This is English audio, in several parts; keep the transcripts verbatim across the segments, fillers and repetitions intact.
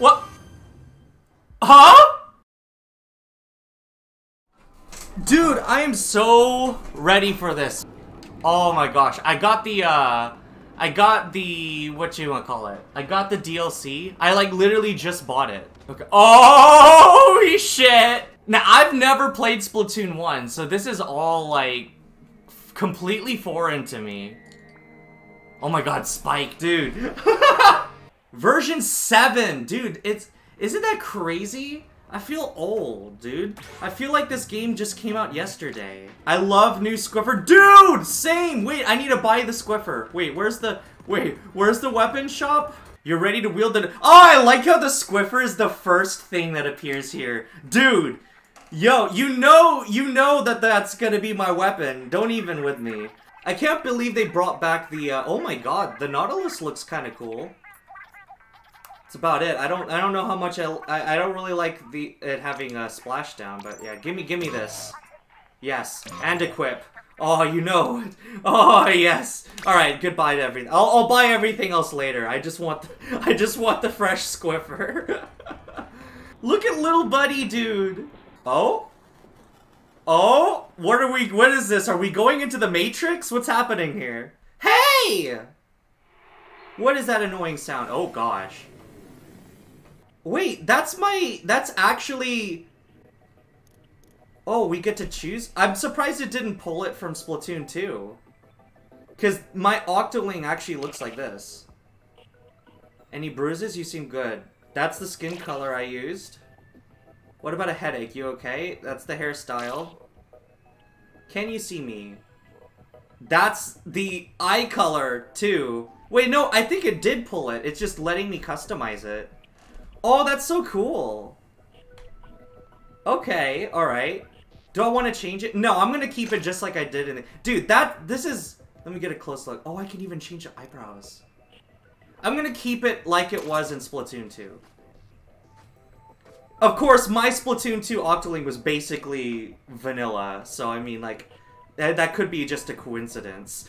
What? Huh? Dude, I am so ready for this. Oh my gosh. I got the, uh... I got the... What you wanna call it? I got the D L C. I, like, literally just bought it. Okay. Oh, holy shit! Now, I've never played Splatoon one, so this is all, like, completely foreign to me. Oh my god, Spike, dude. Version seven, dude, it's... Isn't that crazy? I feel old, dude. I feel like this game just came out yesterday. I love new Squiffer. Dude, same! Wait, I need to buy the Squiffer. Wait, where's the... Wait, where's the weapon shop? You're ready to wield the... Oh, I like how the Squiffer is the first thing that appears here. Dude! Yo, you know, you know that that's gonna be my weapon. Don't even with me. I can't believe they brought back the... Uh, oh my god, the Nautilus looks kind of cool. That's about it. I don't. I don't know how much I. I, I don't really like the it having a splashdown, but yeah. Gimme, gimme this. Yes, and equip. Oh, you know it. Oh yes. All right. Goodbye to everything. I'll, I'll buy everything else later. I just want. The, I just want the fresh Squiffer. Look at little buddy, dude. Oh. Oh. What are we? What is this? Are we going into the Matrix? What's happening here? Hey. What is that annoying sound? Oh gosh. Wait, that's my... That's actually... Oh, we get to choose? I'm surprised it didn't pull it from Splatoon two. Because my Octoling actually looks like this. Any bruises? You seem good. That's the skin color I used. What about a headache? You okay? That's the hairstyle. Can you see me? That's the eye color, too. Wait, no, I think it did pull it. It's just letting me customize it. Oh, that's so cool. Okay, alright. Do I want to change it? No, I'm going to keep it just like I did in it. Dude, that, this is... Let me get a close look. Oh, I can even change the eyebrows. I'm going to keep it like it was in Splatoon two. Of course, my Splatoon two Octoling was basically vanilla. So, I mean, like, that, that could be just a coincidence.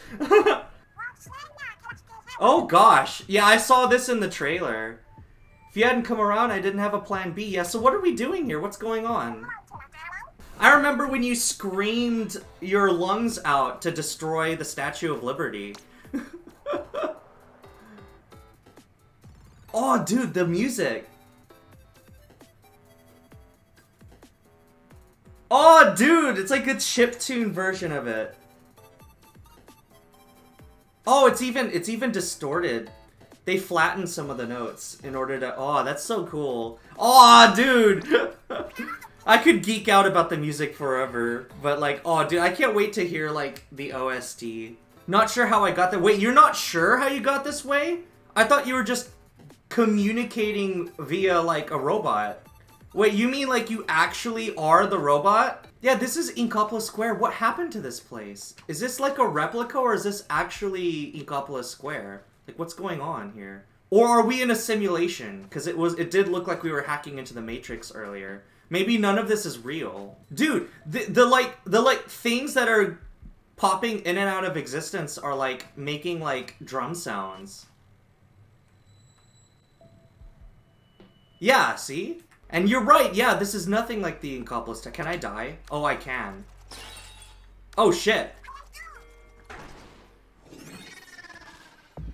Oh, gosh. Yeah, I saw this in the trailer. If you hadn't come around, I didn't have a plan B. Yeah, so what are we doing here? What's going on? I remember when you screamed your lungs out to destroy the Statue of Liberty. Oh, dude, the music. Oh, dude, it's like a chiptune version of it. Oh, it's even it's even distorted. They flatten some of the notes in order to... Oh, that's so cool. Oh, dude! I could geek out about the music forever. But, like, oh, dude, I can't wait to hear, like, the O S T. Not sure how I got that... Wait, you're not sure how you got this way? I thought you were just communicating via, like, a robot. Wait, you mean, like, you actually are the robot? Yeah, this is Inkopolis Square. What happened to this place? Is this, like, a replica or is this actually Inkopolis Square? Like, what's going on here? Or are we in a simulation? Because it was, it did look like we were hacking into the Matrix earlier. Maybe none of this is real. Dude, the, the like, the like, things that are popping in and out of existence are like, making like, drum sounds. Yeah, see? And you're right, yeah, this is nothing like the Inkopolis. Can I die? Oh, I can. Oh, shit.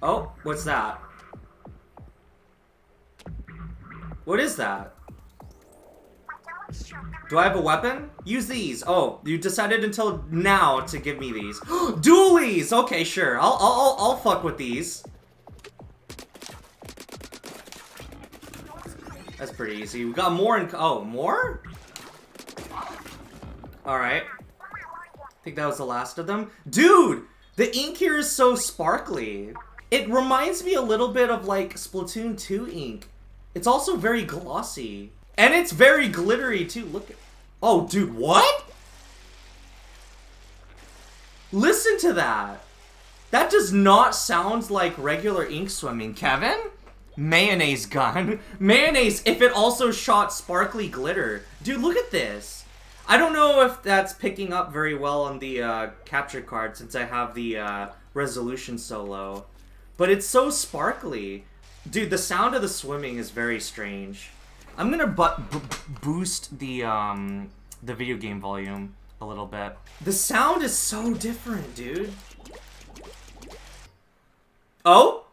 Oh, what's that? What is that? Do I have a weapon? Use these. Oh, you decided until now to give me these. Dualies! Okay, sure. I'll, I'll, I'll fuck with these. That's pretty easy. We got more in... Oh, more? Alright. I think that was the last of them. Dude! The ink here is so sparkly. It reminds me a little bit of, like, Splatoon two ink. It's also very glossy. And it's very glittery, too. Look at... Oh, dude, what? Listen to that. That does not sound like regular ink swimming, Kevin. Mayonnaise gun. Mayonnaise, if it also shot sparkly glitter. Dude, look at this. I don't know if that's picking up very well on the uh, capture card since I have the uh, resolution so low. But it's so sparkly. Dude, the sound of the swimming is very strange. I'm gonna but b boost the um the video game volume a little bit. The sound is so different, dude. Oh?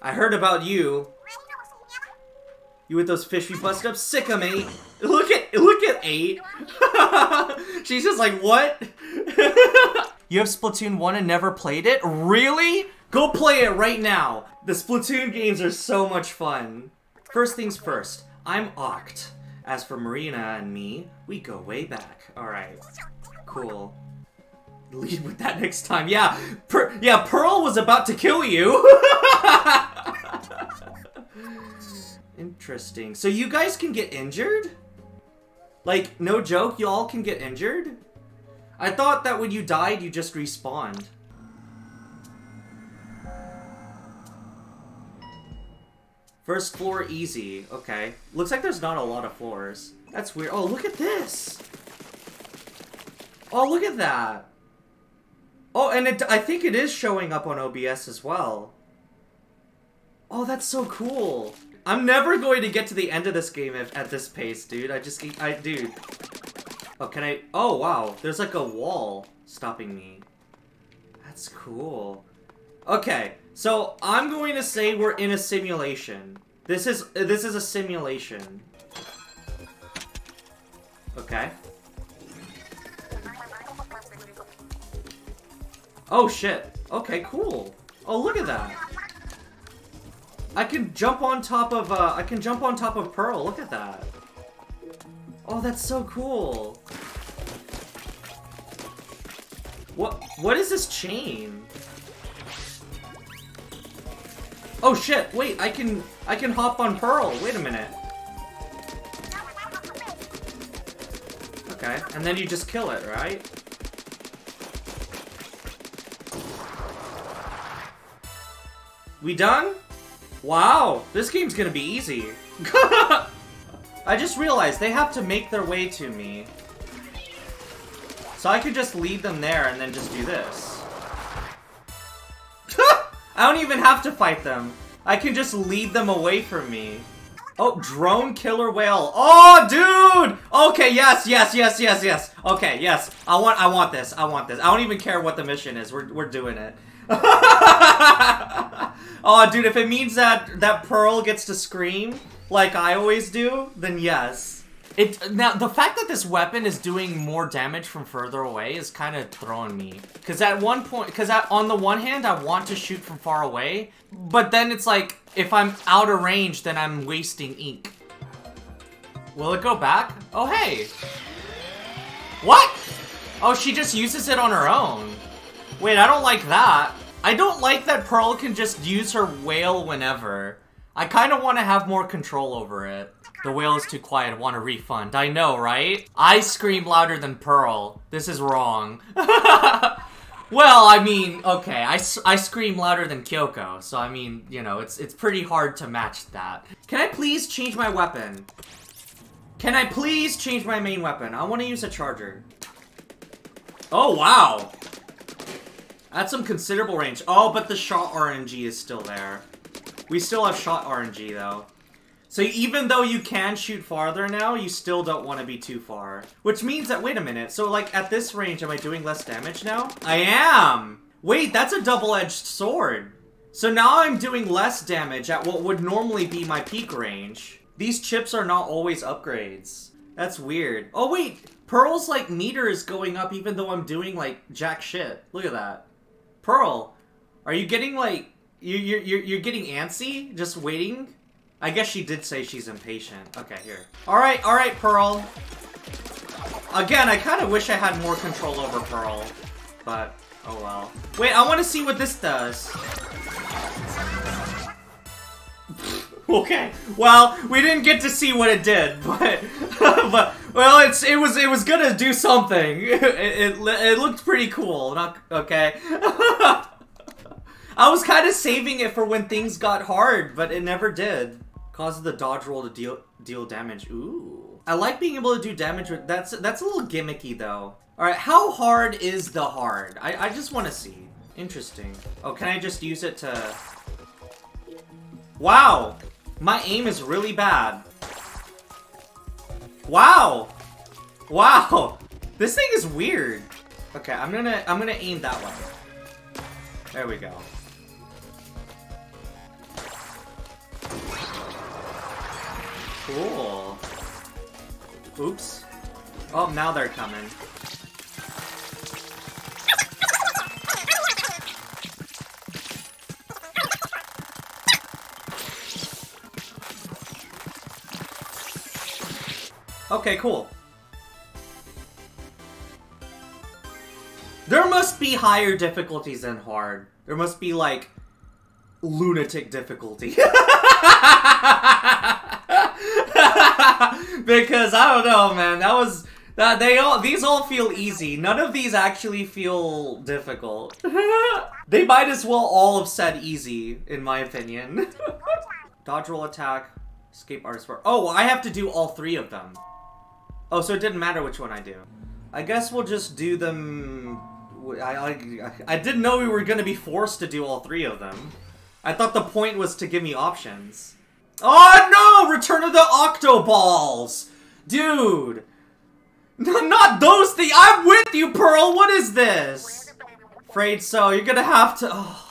I heard about you. You with those fishy bust ups? Sick of me. Look at look at eight. She's just like, what? You have Splatoon one and never played it? Really? Go play it right now. The Splatoon games are so much fun. First things first, I'm Oct. As for Marina and me, we go way back. Alright. Cool. Lead with that next time. Yeah, per yeah, Pearl was about to kill you. Interesting. So you guys can get injured? Like, no joke, y'all can get injured? I thought that when you died, you just respawned. First floor easy. Okay. Looks like there's not a lot of floors. That's weird. Oh, look at this! Oh, look at that! Oh, and it, I think it is showing up on O B S as well. Oh, that's so cool! I'm never going to get to the end of this game if, at this pace, dude. I just, I, dude. Oh, can I? Oh, wow. There's like a wall stopping me. That's cool. Okay, so I'm going to say we're in a simulation. This is, this is a simulation. Okay. Oh, shit. Okay, cool. Oh, look at that. I can jump on top of, uh, I can jump on top of Pearl, look at that. Oh, that's so cool. What, what is this chain? Oh shit, wait, I can, I can hop on Pearl, wait a minute. Okay, and then you just kill it, right? We done? Wow, this game's gonna be easy. I just realized they have to make their way to me. So I could just lead them there and then just do this. I don't even have to fight them. I can just lead them away from me. Oh, drone killer whale. Oh, dude! Okay, yes, yes, yes, yes, yes. Okay, yes. I want I want this. I want this. I don't even care what the mission is. We're we're doing it. Oh, dude, if it means that that Pearl gets to scream like I always do, then yes. It now the fact that this weapon is doing more damage from further away is kind of throwing me. Cause at one point, because on the one hand I want to shoot from far away, but then it's like if I'm out of range, then I'm wasting ink. Will it go back? Oh hey. What? Oh, she just uses it on her own. Wait, I don't like that. I don't like that Pearl can just use her whale whenever. I kind of want to have more control over it. The whale is too quiet, I want a refund. I know, right? I scream louder than Pearl. This is wrong. Well, I mean, okay, I, I scream louder than Kyoko, so I mean, you know, it's, it's pretty hard to match that. Can I please change my weapon? Can I please change my main weapon? I want to use a charger. Oh, wow. That's some considerable range. Oh, but the shot R N G is still there. We still have shot R N G, though. So even though you can shoot farther now, you still don't want to be too far. Which means that, wait a minute, so like at this range, am I doing less damage now? I am! Wait, that's a double-edged sword. So now I'm doing less damage at what would normally be my peak range. These chips are not always upgrades. That's weird. Oh wait, Pearl's like meter is going up even though I'm doing like jack shit. Look at that. Pearl, are you getting like, you, you're, you're, you're getting antsy? Just waiting? I guess she did say she's impatient. Okay, here. Alright, alright, Pearl. Again, I kind of wish I had more control over Pearl. But, oh well. Wait, I want to see what this does. Okay, well, we didn't get to see what it did, but, but well, it's it was it was gonna do something. It it, it looked pretty cool. Not okay. I was kind of saving it for when things got hard, but it never did. Causes the dodge roll to deal deal damage. Ooh, I like being able to do damage with that's that's a little gimmicky though. All right, how hard is the hard? I I just want to see. Interesting. Oh, can I just use it to? Wow! My aim is really bad. Wow! Wow! This thing is weird. Okay, I'm gonna I'm gonna aim that way. There we go. Cool. Oops. Oh, now they're coming. Okay, cool. There must be higher difficulties than hard. There must be, like, lunatic difficulty. Because, I don't know, man, that was... that they all These all feel easy. None of these actually feel difficult. They might as well all have said easy, in my opinion. Dodge, roll, attack, escape, artist for... Oh, I have to do all three of them. Oh, so it didn't matter which one I do. I guess we'll just do them... I, I, I didn't know we were gonna be forced to do all three of them. I thought the point was to give me options. Oh no! Return of the Octo Balls! Dude! N not those things! I'm with you, Pearl! What is this? Afraid so. You're gonna have to... Oh.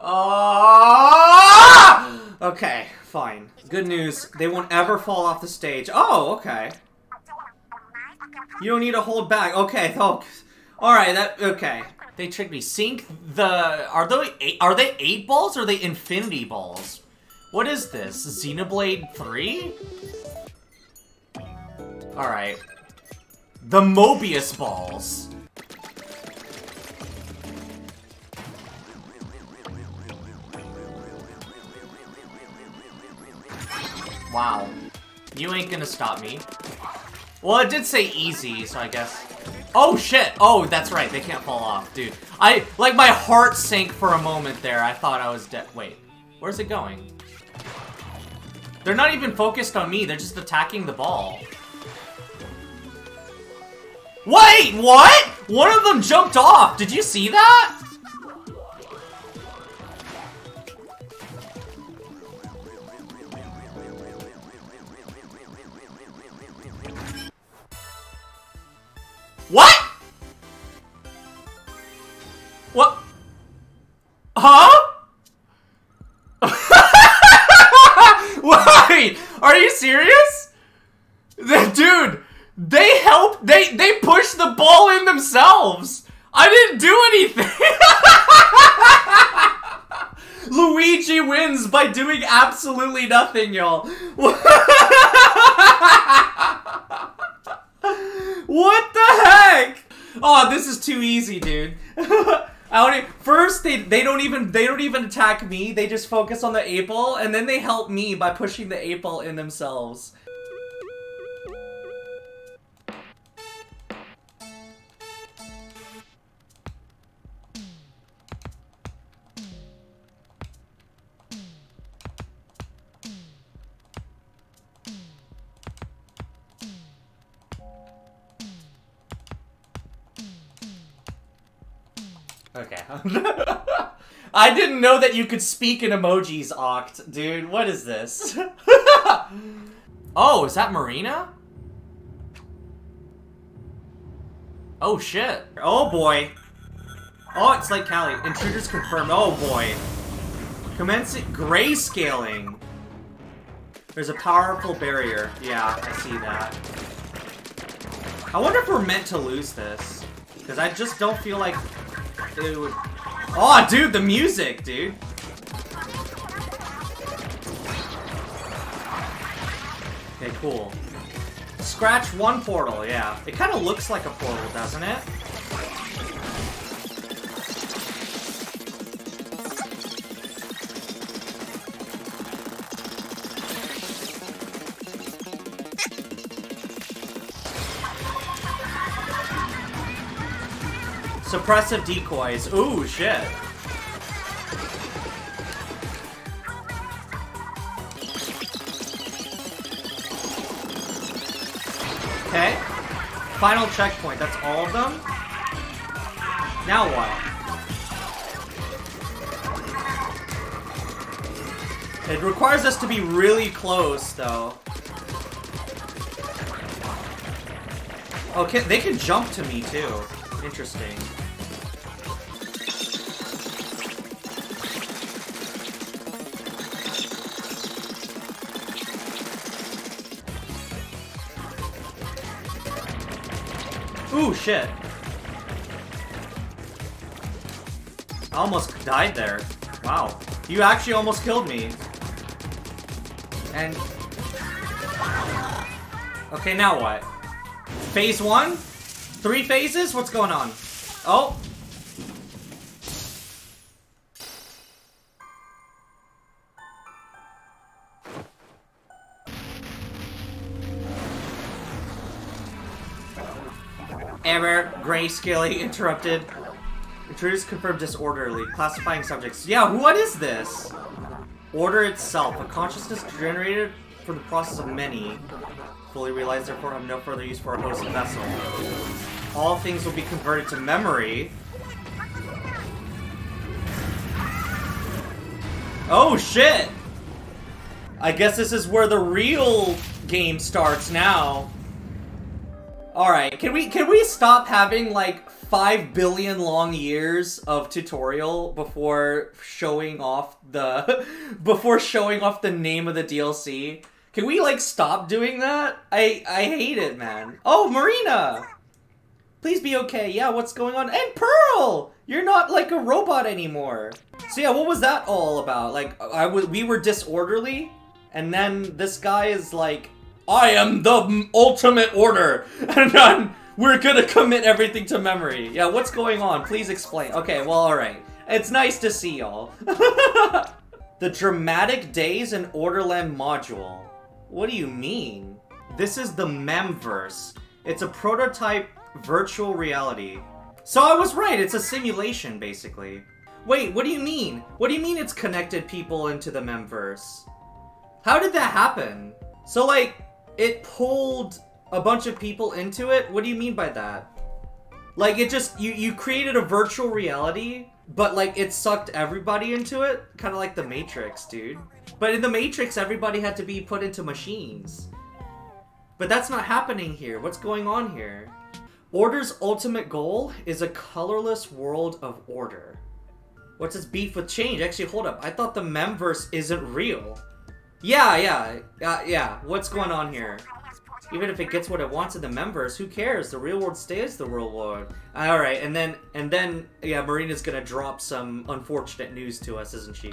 Oh. Okay, fine. Good news. They won't ever fall off the stage. Oh, okay. You don't need to hold back. Okay. Oh, all right. That okay. They tricked me. Sink the. Are they eight, are they eight balls or are they infinity balls? What is this? Xenoblade three? All right. The Mobius balls. Wow. You ain't gonna stop me. Well, it did say easy, so I guess... Oh, shit! Oh, that's right, they can't fall off, dude. I... Like, my heart sank for a moment there. I thought I was dead. Wait, where's it going? They're not even focused on me. They're just attacking the ball. Wait, what? One of them jumped off. Did you see that? What? What? Huh? Wait, are you serious? The, dude, they helped, they, they pushed the ball in themselves. I didn't do anything. Luigi wins by doing absolutely nothing, y'all. What the heck? Oh, this is too easy, dude. I don't even, first, they they don't even they don't even attack me. They just focus on the eight ball, and then they help me by pushing the eight ball in themselves. Okay. I didn't know that you could speak in emojis, Oct. Dude, what is this? Oh, is that Marina? Oh, shit. Oh, boy. Oh, it's like Callie. Intruders confirmed. Oh, boy. Commencing grayscaling. There's a powerful barrier. Yeah, I see that. I wonder if we're meant to lose this. Because I just don't feel like... Dude. Oh, dude, the music, dude. Okay, cool. Scratch one portal, yeah. It kind of looks like a portal, doesn't it? Suppressive decoys. Ooh, shit. Okay. Final checkpoint. That's all of them? Now what? It requires us to be really close, though. Okay, they can jump to me, too. Interesting. Ooh, shit. I almost died there. Wow. You actually almost killed me. And... okay, now what? Phase one? Three phases? What's going on? Oh! Error. Grayscaling interrupted. Intruders confirmed disorderly. Classifying subjects. Yeah, what is this? Order itself. A consciousness generated from the process of many. Fully realized, therefore, have no further use for our host and vessel. All things will be converted to memory. Oh, shit! I guess this is where the real game starts now. Alright, can we can we stop having like five billion long years of tutorial before showing off the before showing off the name of the D L C? Can we like stop doing that? I I hate it, man. Oh, Marina! Please be okay. Yeah, what's going on? And Pearl! You're not like a robot anymore. So yeah, what was that all about? Like I w we were disorderly, and then this guy is like, I am the ultimate order, and I'm, we're gonna commit everything to memory. Yeah, what's going on? Please explain. Okay, well, alright. It's nice to see y'all. The Dramatic Days and Orderland module. What do you mean? This is the Memverse. It's a prototype virtual reality. So I was right, it's a simulation, basically. Wait, what do you mean? What do you mean it's connected people into the Memverse? How did that happen? So, like... it pulled a bunch of people into it? What do you mean by that? Like, it just, you, you created a virtual reality, but like, it sucked everybody into it? Kind of like the Matrix, dude. But in the Matrix, everybody had to be put into machines. But that's not happening here. What's going on here? Order's ultimate goal is a colorless world of order. What's its beef with change? Actually, hold up. I thought the Memverse isn't real. Yeah, yeah, uh, yeah, what's going on here? Even if it gets what it wants in the Memverse, who cares? The real world stays the real world. Alright, and then, and then, yeah, Marina's gonna drop some unfortunate news to us, isn't she?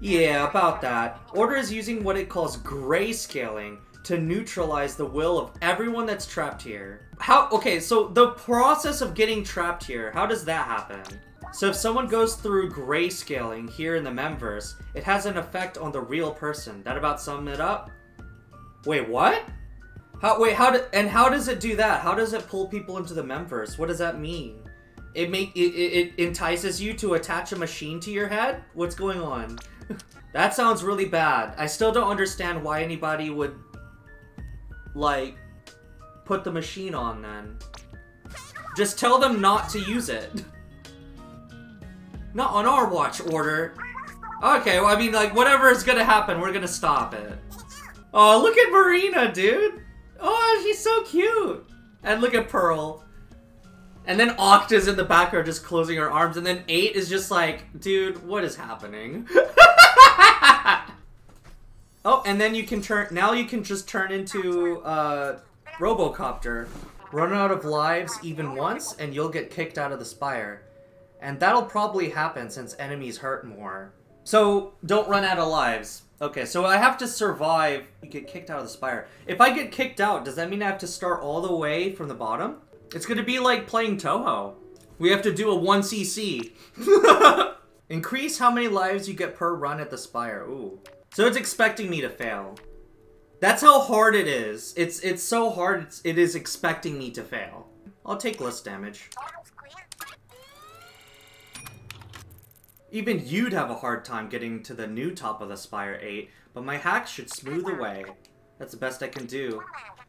Yeah, about that. Order is using what it calls grayscaling to neutralize the will of everyone that's trapped here. How, okay, so the process of getting trapped here, how does that happen? So if someone goes through grayscaling here in the Memverse, it has an effect on the real person. That about sum it up? Wait, what? How, wait, how do, and how does it do that? How does it pull people into the Memverse? What does that mean? It make it, it, it entices you to attach a machine to your head? What's going on? That sounds really bad. I still don't understand why anybody would, like, put the machine on then. Just tell them not to use it. Not on our watch, Order. Okay, well, I mean, like, whatever is gonna happen, we're gonna stop it. Oh, look at Marina, dude. Oh, she's so cute. And look at Pearl. And then Octa's in the background just closing her arms, and then eight is just like, dude, what is happening? Oh, and then you can turn, now you can just turn into, uh, Robocopter. Run out of lives even once, and you'll get kicked out of the Spire. And that'll probably happen since enemies hurt more. So, don't run out of lives. Okay, so I have to survive. You get kicked out of the Spire. If I get kicked out, does that mean I have to start all the way from the bottom? It's gonna be like playing Touhou. We have to do a one C C. Increase how many lives you get per run at the Spire. Ooh. So it's expecting me to fail. That's how hard it is. It's, it's so hard, it's, it is expecting me to fail. I'll take less damage. Even you'd have a hard time getting to the new top of the Spire eight, but my hacks should smooth the way. That's the best I can do.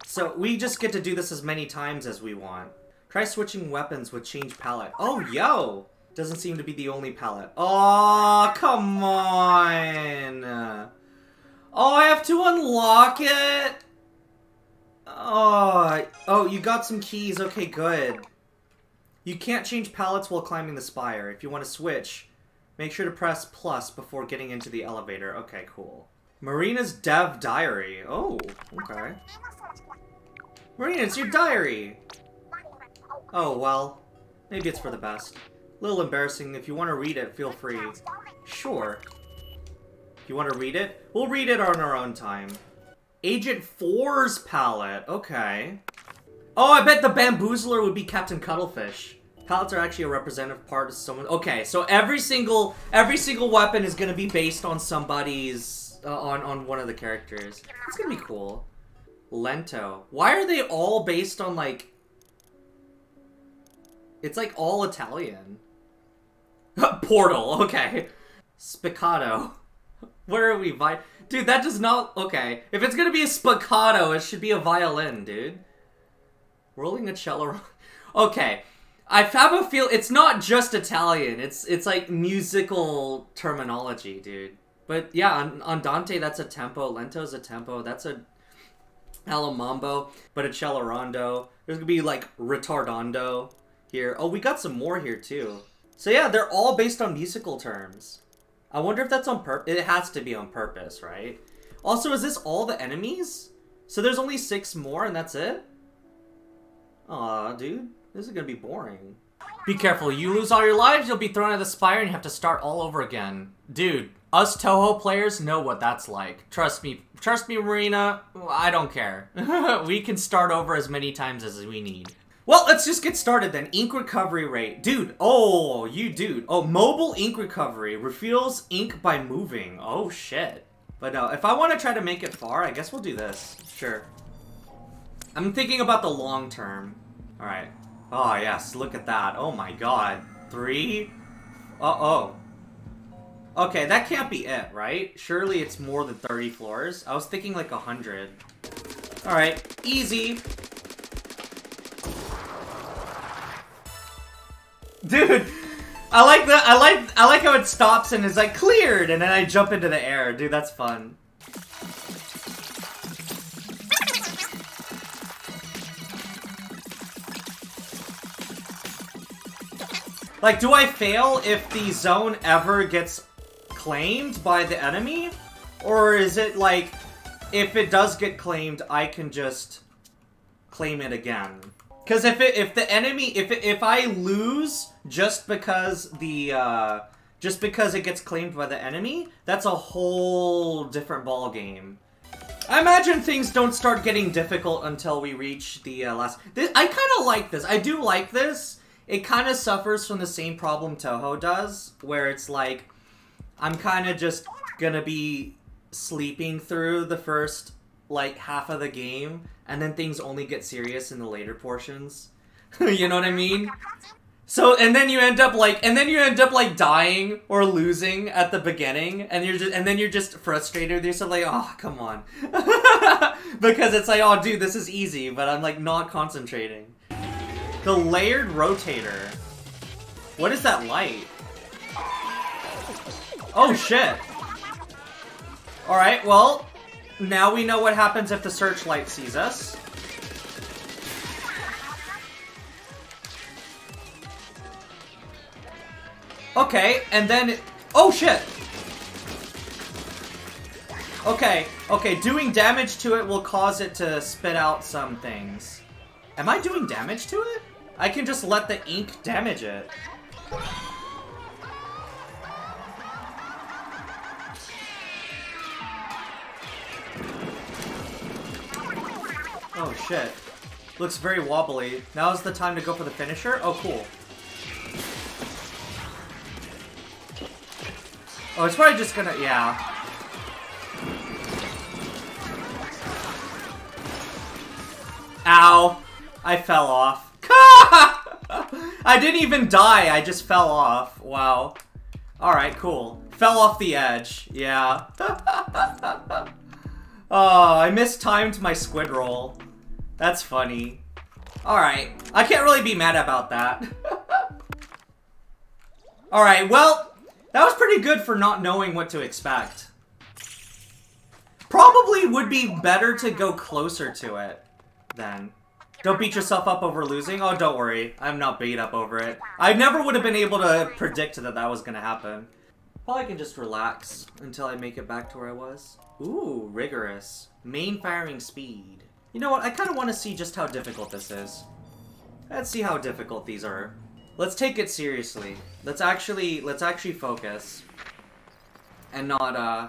So we just get to do this as many times as we want. Try switching weapons with change palette. Oh, yo! Doesn't seem to be the only palette. Oh, come on! Oh, I have to unlock it? Oh, oh, you got some keys. Okay, good. You can't change pallets while climbing the spire. If you want to switch, make sure to press plus before getting into the elevator. Okay, cool. Marina's dev diary. Oh, okay. Marina, it's your diary! Oh, well. Maybe it's for the best. A little embarrassing. If you want to read it, feel free. Sure. If you want to read it? We'll read it on our own time. Agent four's palette. Okay. Oh, I bet the bamboozler would be Captain Cuttlefish. Palettes are actually a representative part of someone. Okay, so every single every single weapon is going to be based on somebody's... Uh, on, on one of the characters. It's going to be cool. Lento. Why are they all based on, like... It's, like, all Italian. Portal, okay. Spiccato. Where are we? Vi dude, that does not... Okay. If it's gonna be a spiccato, it should be a violin, dude. Rolling a cello... Okay. I have a feel... It's not just Italian. It's, it's like, musical terminology, dude. But, yeah, on, on Dante, that's a tempo. Lento's a tempo. That's a... Alamambo, but a cello rondo. There's gonna be like retardando here. Oh, we got some more here too. So yeah, they're all based on musical terms. I wonder if that's on purpose. It has to be on purpose, right? Also, is this all the enemies? So there's only six more and that's it? Aw, dude. This is gonna be boring. Be careful. You lose all your lives, you'll be thrown out of the spire and you have to start all over again. Dude. Us Touhou players know what that's like. Trust me. Trust me, Marina. I don't care. We can start over as many times as we need. Well, let's just get started then. Ink recovery rate. Dude. Oh, you dude. Oh, mobile ink recovery. Refills ink by moving. Oh, shit. But no, if I want to try to make it far, I guess we'll do this. Sure. I'm thinking about the long term. All right. Oh, yes. Look at that. Oh, my God. Three. Uh-oh. Okay, that can't be it, right? Surely it's more than thirty floors. I was thinking like one hundred. Alright, easy. Dude, I like the- I like- I like how it stops and is like, cleared! And then I jump into the air. Dude, that's fun. Like, do I fail if the zone ever gets claimed by the enemy, or is it like if it does get claimed I can just claim it again? Because if it if the enemy if it, if I lose just because the uh just because it gets claimed by the enemy, that's a whole different ball game. I imagine things don't start getting difficult until we reach the uh, last this, I kind of like this. I do like this. It kind of suffers from the same problem Touhou does, where it's like I'm kind of just gonna be sleeping through the first, like, half of the game, and then things only get serious in the later portions. You know what I mean? So, and then you end up, like, and then you end up, like, dying or losing at the beginning, and you're just, and then you're just frustrated with yourself, like, oh, come on. Because it's like, oh, dude, this is easy, but I'm, like, not concentrating. The layered rotator. What is that light? Oh, shit. Alright, well, now we know what happens if the searchlight sees us. Okay, and then... It, oh, shit! Okay, okay, doing damage to it will cause it to spit out some things. Am I doing damage to it? I can just let the ink damage it. Oh, shit. Looks very wobbly. Now's the time to go for the finisher? Oh, cool. Oh, it's probably just gonna... Yeah. Ow. I fell off. I didn't even die. I just fell off. Wow. Alright, cool. Fell off the edge. Yeah. Oh, I mistimed my squid roll. That's funny. Alright, I can't really be mad about that. Alright, well, that was pretty good for not knowing what to expect. probably would be better to go closer to it, then. Don't beat yourself up over losing. Oh, don't worry. I'm not beat up over it. I never would have been able to predict that that was going to happen. Probably can just relax until I make it back to where I was. Ooh, rigorous. Main firing speed. You know what? I kind of want to see just how difficult this is. Let's see how difficult these are. Let's take it seriously. Let's actually, let's actually focus. And not, uh...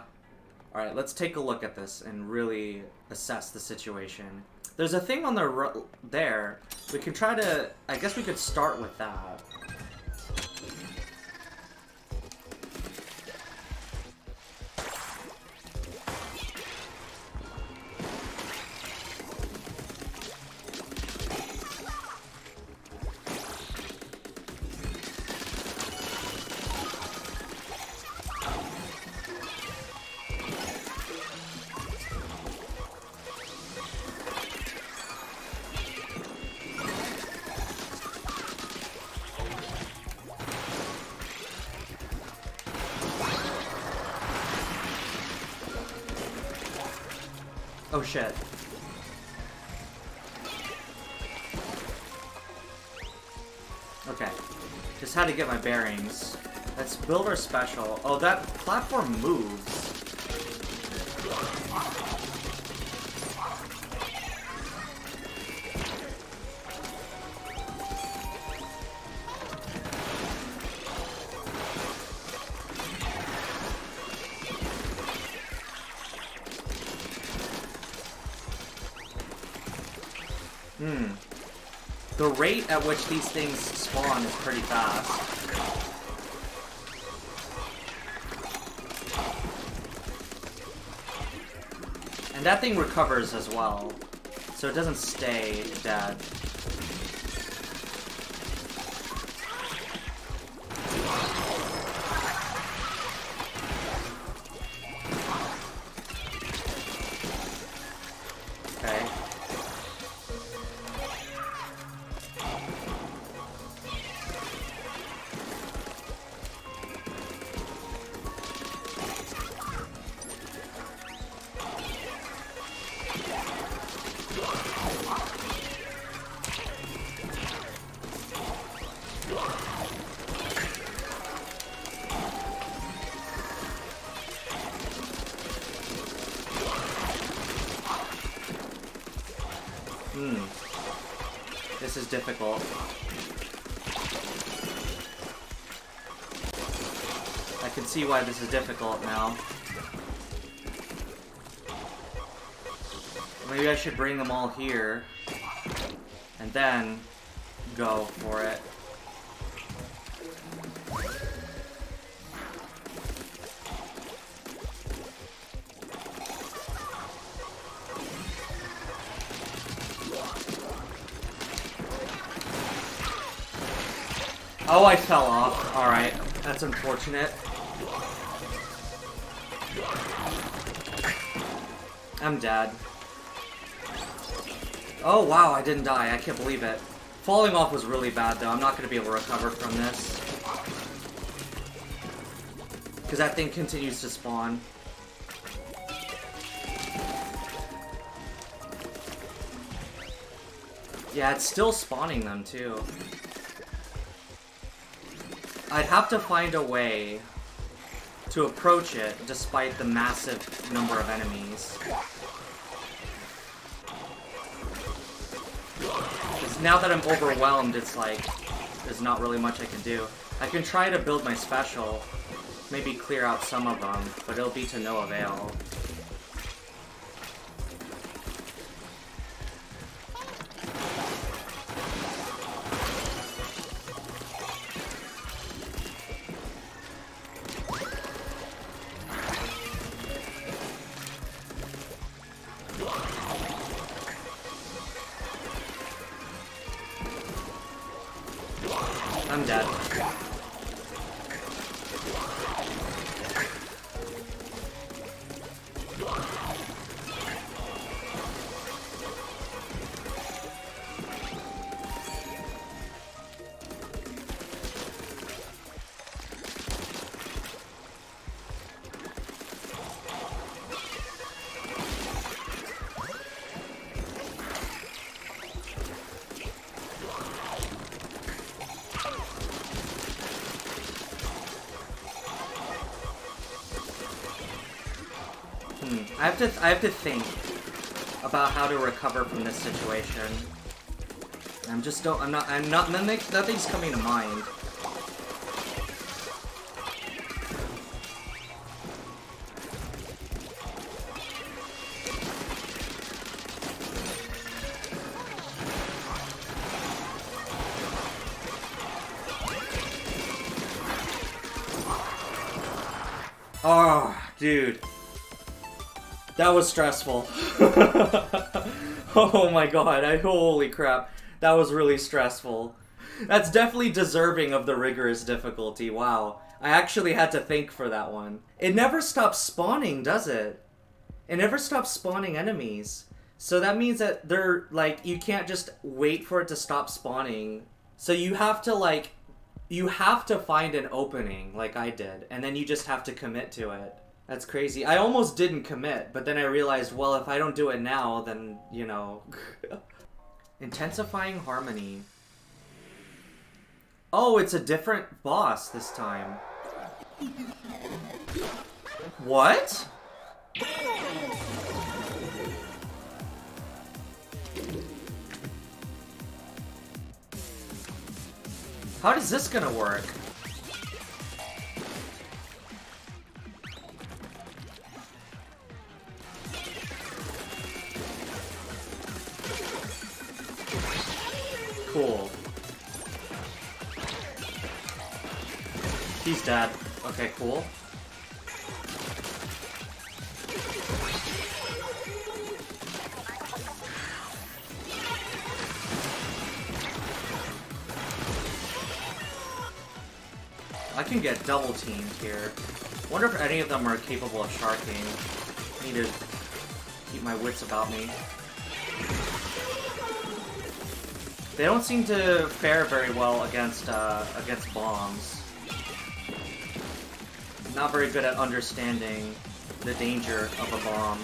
Alright, let's take a look at this and really assess the situation. There's a thing on the r- there. We can try to... I guess we could start with that. Oh shit. Okay. Just had to get my bearings. Let's build our special. Oh, that platform moves. Hmm. The rate at which these things spawn is pretty fast. And that thing recovers as well, so it doesn't stay dead. Hmm. This is difficult. I can see why this is difficult now. Maybe I should bring them all here. And then go for it. Oh, I fell off. Alright, that's unfortunate. I'm dead. Oh wow, I didn't die. I can't believe it. Falling off was really bad though. I'm not going to be able to recover from this. Because that thing continues to spawn. Yeah, it's still spawning them too. I'd have to find a way to approach it, despite the massive number of enemies. Because now that I'm overwhelmed, it's like, there's not really much I can do. I can try to build my special, maybe clear out some of them, but it'll be to no avail. I'm dead. Hmm. I have to th I have to think about how to recover from this situation. I'm just don't. I'm not. I'm not. Nothing's coming to mind. Oh, dude. That was stressful. Oh my god, I, holy crap. That was really stressful. That's definitely deserving of the rigorous difficulty, wow. I actually had to think for that one. It never stops spawning, does it? It never stops spawning enemies. So that means that they're, like, you can't just wait for it to stop spawning. So you have to, like, you have to find an opening, like I did, and then you just have to commit to it. That's crazy. I almost didn't commit, but then I realized, well, if I don't do it now, then, you know... Intensifying Harmony. Oh, it's a different boss this time. What? How is this gonna work? Cool. He's dead. Okay, cool. I can get double teamed here. Wonder if any of them are capable of sharking. I need to keep my wits about me. They don't seem to fare very well against uh, against bombs. Not very good at understanding the danger of a bomb.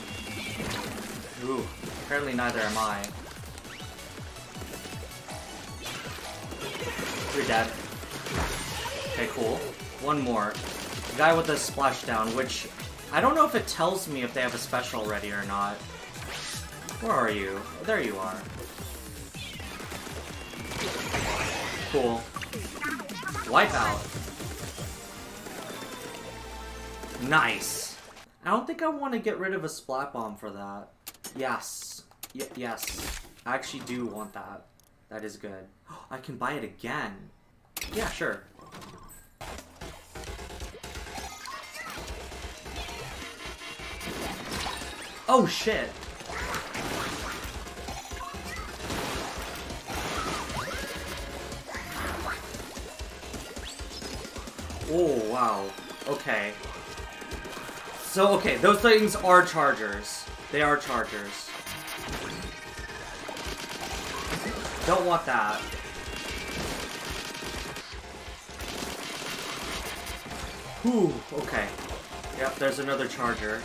Ooh, apparently neither am I. You're dead. Okay, cool. One more. The guy with the splashdown, which I don't know if it tells me if they have a special ready or not. Where are you? There you are. Cool. Wipeout. Nice. I don't think I want to get rid of a Splat Bomb for that. Yes. Y yes. I actually do want that. That is good. I can buy it again. Yeah, sure. Oh, shit. Oh, wow. Okay. So, okay, those things are chargers. They are chargers. Don't want that. Whew, okay. Yep, there's another charger.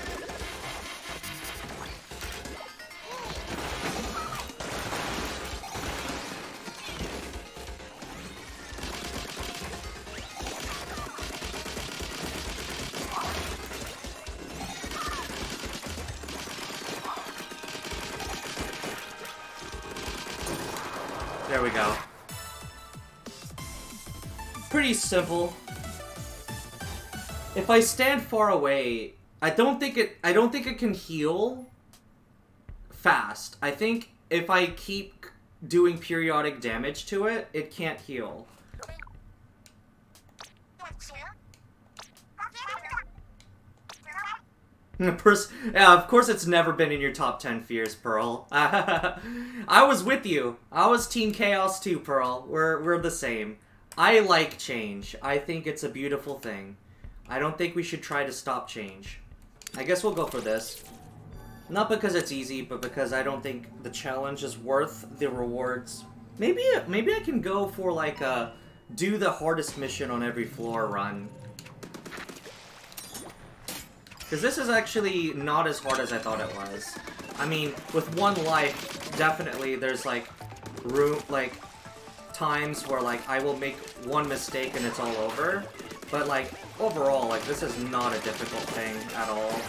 There we go. Pretty simple. If I stand far away, I don't think it I don't think it can heal fast. I think if I keep doing periodic damage to it, it can't heal. Pers yeah, of course it's never been in your top ten fears, Pearl. I was with you. I was Team Chaos too, Pearl. We're, we're the same. I like change. I think it's a beautiful thing. I don't think we should try to stop change. I guess we'll go for this. Not because it's easy, but because I don't think the challenge is worth the rewards. Maybe, maybe I can go for like a do the hardest mission on every floor run. Because this is actually not as hard as I thought it was. I mean, with one life, definitely there's like room, like times where like I will make one mistake and it's all over. But like overall, like this is not a difficult thing at all.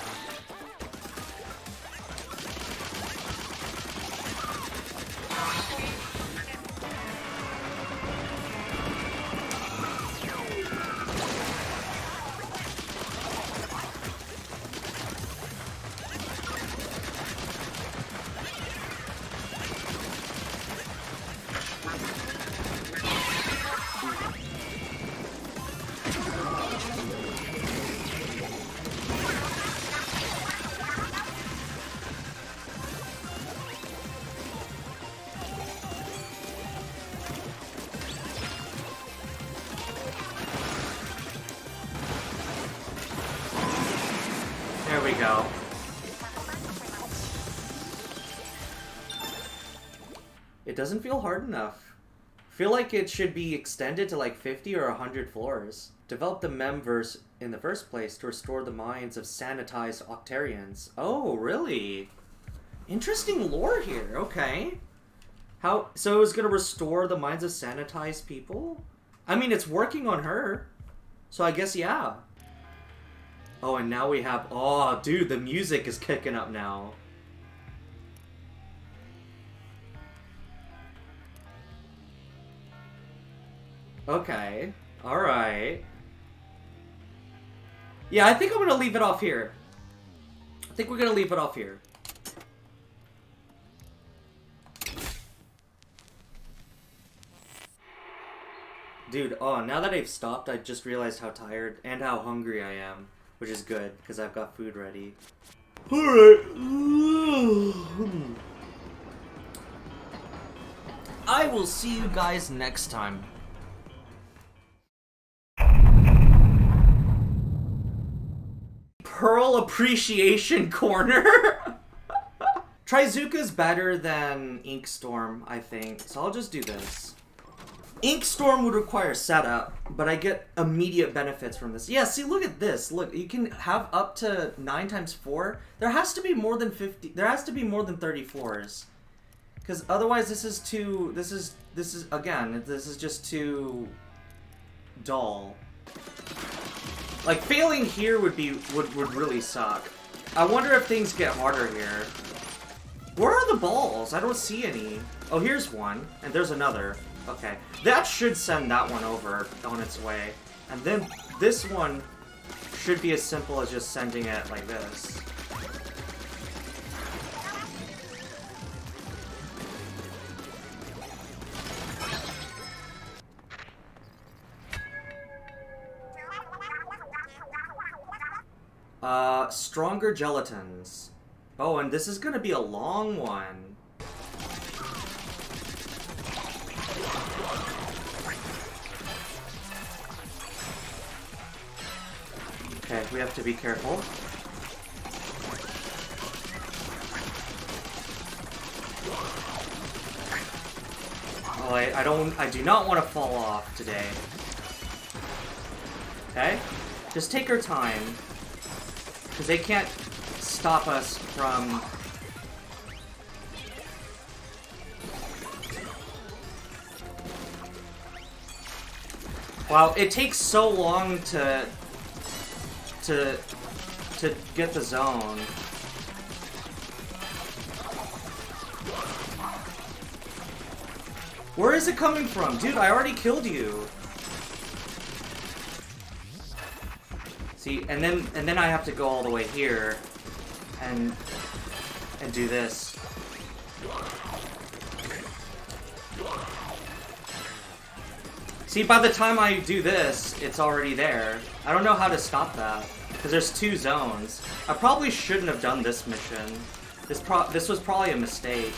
know. It doesn't feel hard enough. I feel like it should be extended to like fifty or a hundred floors. Develop the Memverse in the first place to restore the minds of sanitized Octarians. Oh, really? Interesting lore here, okay. How, so it was gonna restore the minds of sanitized people? I mean, it's working on her. So I guess, yeah. Oh, and now we have, oh, dude, the music is kicking up now. Okay, all right. Yeah, I think I'm gonna leave it off here. I think we're gonna leave it off here. Dude, oh, now that I've stopped, I just realized how tired and how hungry I am. Which is good, because I've got food ready. Alright. I will see you guys next time. Pearl Appreciation Corner? Trizuka's better than Ink Storm, I think, so I'll just do this. Ink Storm would require setup, but I get immediate benefits from this. Yeah, see, look at this. Look, you can have up to nine times four. There has to be more than fifty. There has to be more than thirty-fours. Because otherwise this is too... This is... This is... Again, this is just too... dull. Like, failing here would be... Would, would really suck. I wonder if things get harder here. Where are the balls? I don't see any. Oh, here's one. And there's another. Okay, that should send that one over on its way. And then this one should be as simple as just sending it like this. Uh, Stronger Gelatins. Oh, and this is gonna be a long one. Okay, we have to be careful. Oh, I, I don't, I do not want to fall off today. Okay? Just take our time. Because they can't stop us from... Wow, it takes so long to... To, to get the zone. Where is it coming from? Dude, I already killed you. See, and then and then I have to go all the way here and and do this. See, by the time I do this, it's already there. I don't know how to stop that. Because there's two zones. I probably shouldn't have done this mission. This pro this was probably a mistake.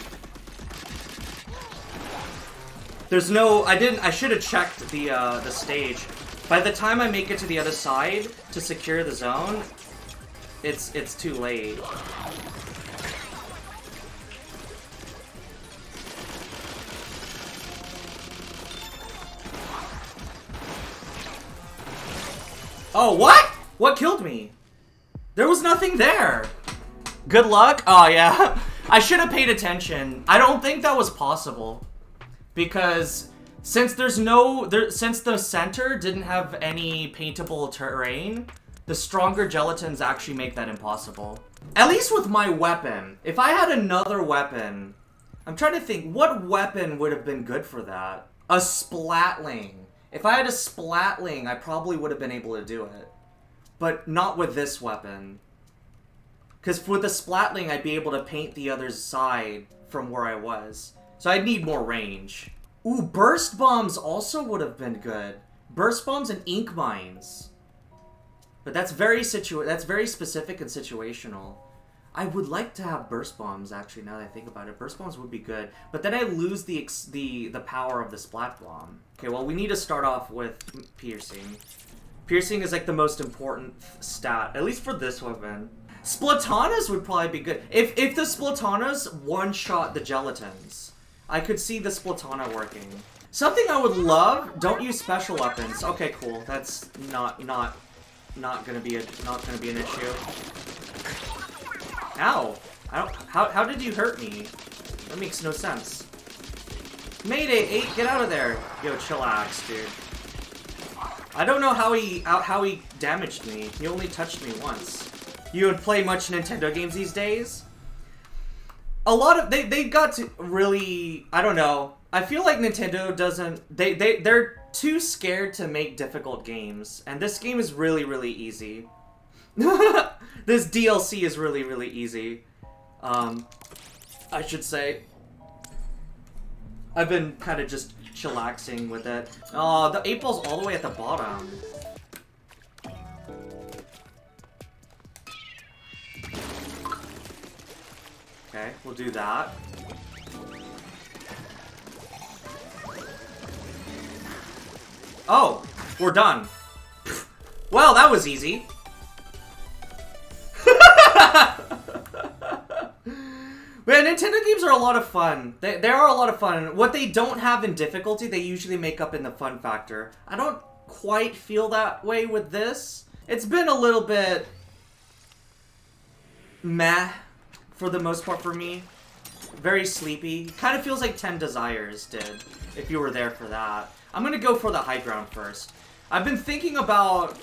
There's no... I didn't... I should have checked the, uh, the stage. By the time I make it to the other side to secure the zone, it's, it's too late. Oh, what? What killed me? There was nothing there. Good luck? Oh, yeah. I should have paid attention. I don't think that was possible. Because since there's no... There, since the center didn't have any paintable terrain, the Stronger Gelatins actually make that impossible. At least with my weapon. If I had another weapon... I'm trying to think, what weapon would have been good for that? A Splatling. If I had a Splatling, I probably would have been able to do it. But not with this weapon. Because with the Splatling, I'd be able to paint the other side from where I was. So I'd need more range. Ooh, Burst Bombs also would have been good. Burst Bombs and Ink Mines. But that's very situ- that's very specific and situational. I would like to have Burst Bombs, actually, now that I think about it. Burst Bombs would be good. But then I lose the ex the, the power of the Splat Bomb. Okay, well, we need to start off with Piercing. Piercing is, like, the most important stat, at least for this weapon. Splatanas would probably be good. If if the Splatanas one-shot the Gelatins, I could see the Splatana working. Something I would love, don't use special weapons. Okay, cool. That's not not not gonna be a not gonna be an issue. Ow! I don't how how did you hurt me? That makes no sense. Mayday eight, get out of there. Yo, chillax, dude. I don't know how he how, how he damaged me. He only touched me once. You would play much Nintendo games these days? A lot of they they got to really I don't know. I feel like Nintendo doesn't they they they're too scared to make difficult games, and this game is really really easy. This D L C is really really easy. Um, I should say. I've been kind of just chillaxing with it. Oh, the eight ball's all the way at the bottom. Okay, we'll do that. Oh, we're done. Well, that was easy. Man, Nintendo games are a lot of fun. They, they are a lot of fun. What they don't have in difficulty, they usually make up in the fun factor. I don't quite feel that way with this. It's been a little bit meh for the most part for me. Very sleepy. Kind of feels like ten Desires did, if you were there for that. I'm gonna go for the high ground first. I've been thinking about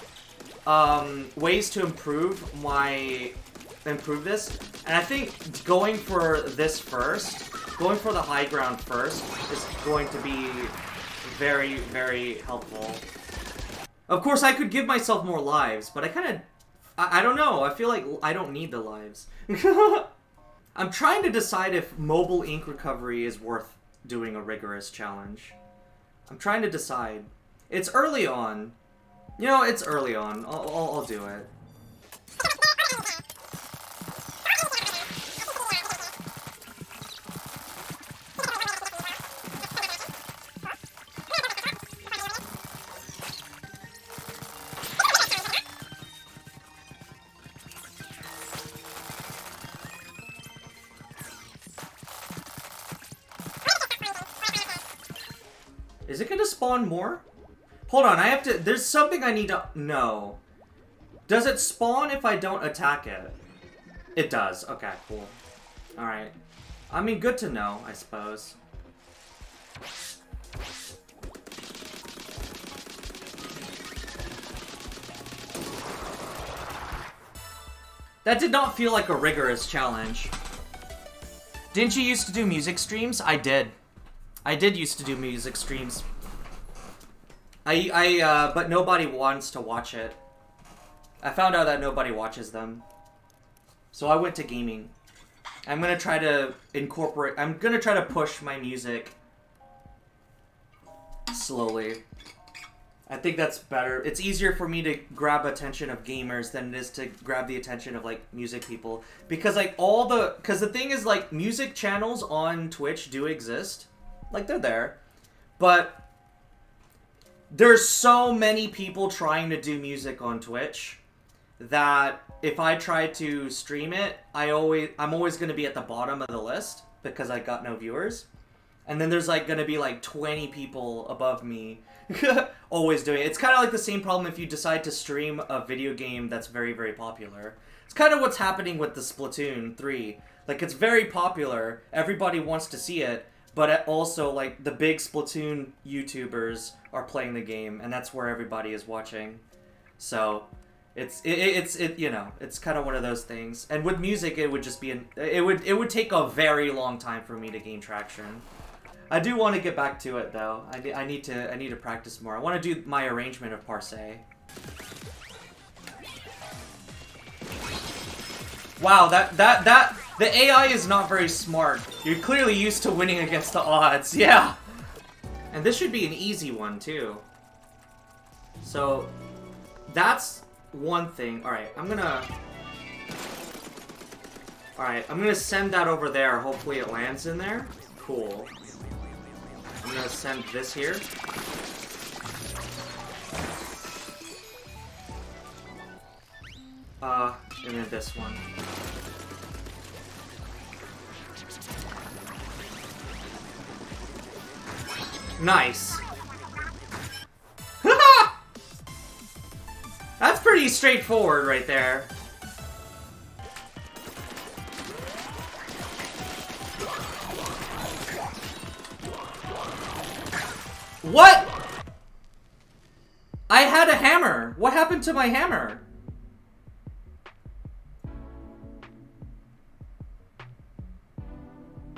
um, ways to improve my... improve this, and I think going for this first, going for the high ground first, is going to be very, very helpful. Of course, I could give myself more lives, but I kind of, I, I don't know, I feel like I don't need the lives. I'm trying to decide if mobile ink recovery is worth doing a rigorous challenge. I'm trying to decide. It's early on. You know, it's early on. I'll, I'll, I'll do it. Is it gonna spawn more? Hold on, I have to- there's something I need to- no. Does it spawn if I don't attack it? It does. Okay, cool. Alright. I mean, good to know, I suppose. That did not feel like a rigorous challenge. Didn't you used to do music streams? I did. I did used to do music streams. I, I, uh, but nobody wants to watch it. I found out that nobody watches them. So I went to gaming. I'm gonna try to incorporate, I'm gonna try to push my music slowly. I think that's better. It's easier for me to grab attention of gamers than it is to grab the attention of, like, music people. Because, like, all the, because the thing is, like, music channels on Twitch do exist. Like, they're there, but there's so many people trying to do music on Twitch that if I try to stream it, I always, I'm always going to be at the bottom of the list because I got no viewers. And then there's, like, going to be, like, twenty people above me always doing it. It's kind of like the same problem if you decide to stream a video game that's very, very popular. It's kind of what's happening with the Splatoon three. Like, it's very popular. Everybody wants to see it. But also, like, the big Splatoon YouTubers are playing the game, and that's where everybody is watching. So, it's it, it's it you know it's kind of one of those things. And with music, it would just be an it would it would take a very long time for me to gain traction. I do want to get back to it though. I I need to I need to practice more. I want to do my arrangement of Parsee. Wow, that that that. The A I is not very smart. You're clearly used to winning against the odds, yeah! And this should be an easy one, too. So, that's one thing. Alright, I'm gonna... Alright, I'm gonna send that over there. Hopefully it lands in there. Cool. I'm gonna send this here. Uh, and then this one. Nice. That's pretty straightforward right there. What? I had a hammer. What happened to my hammer?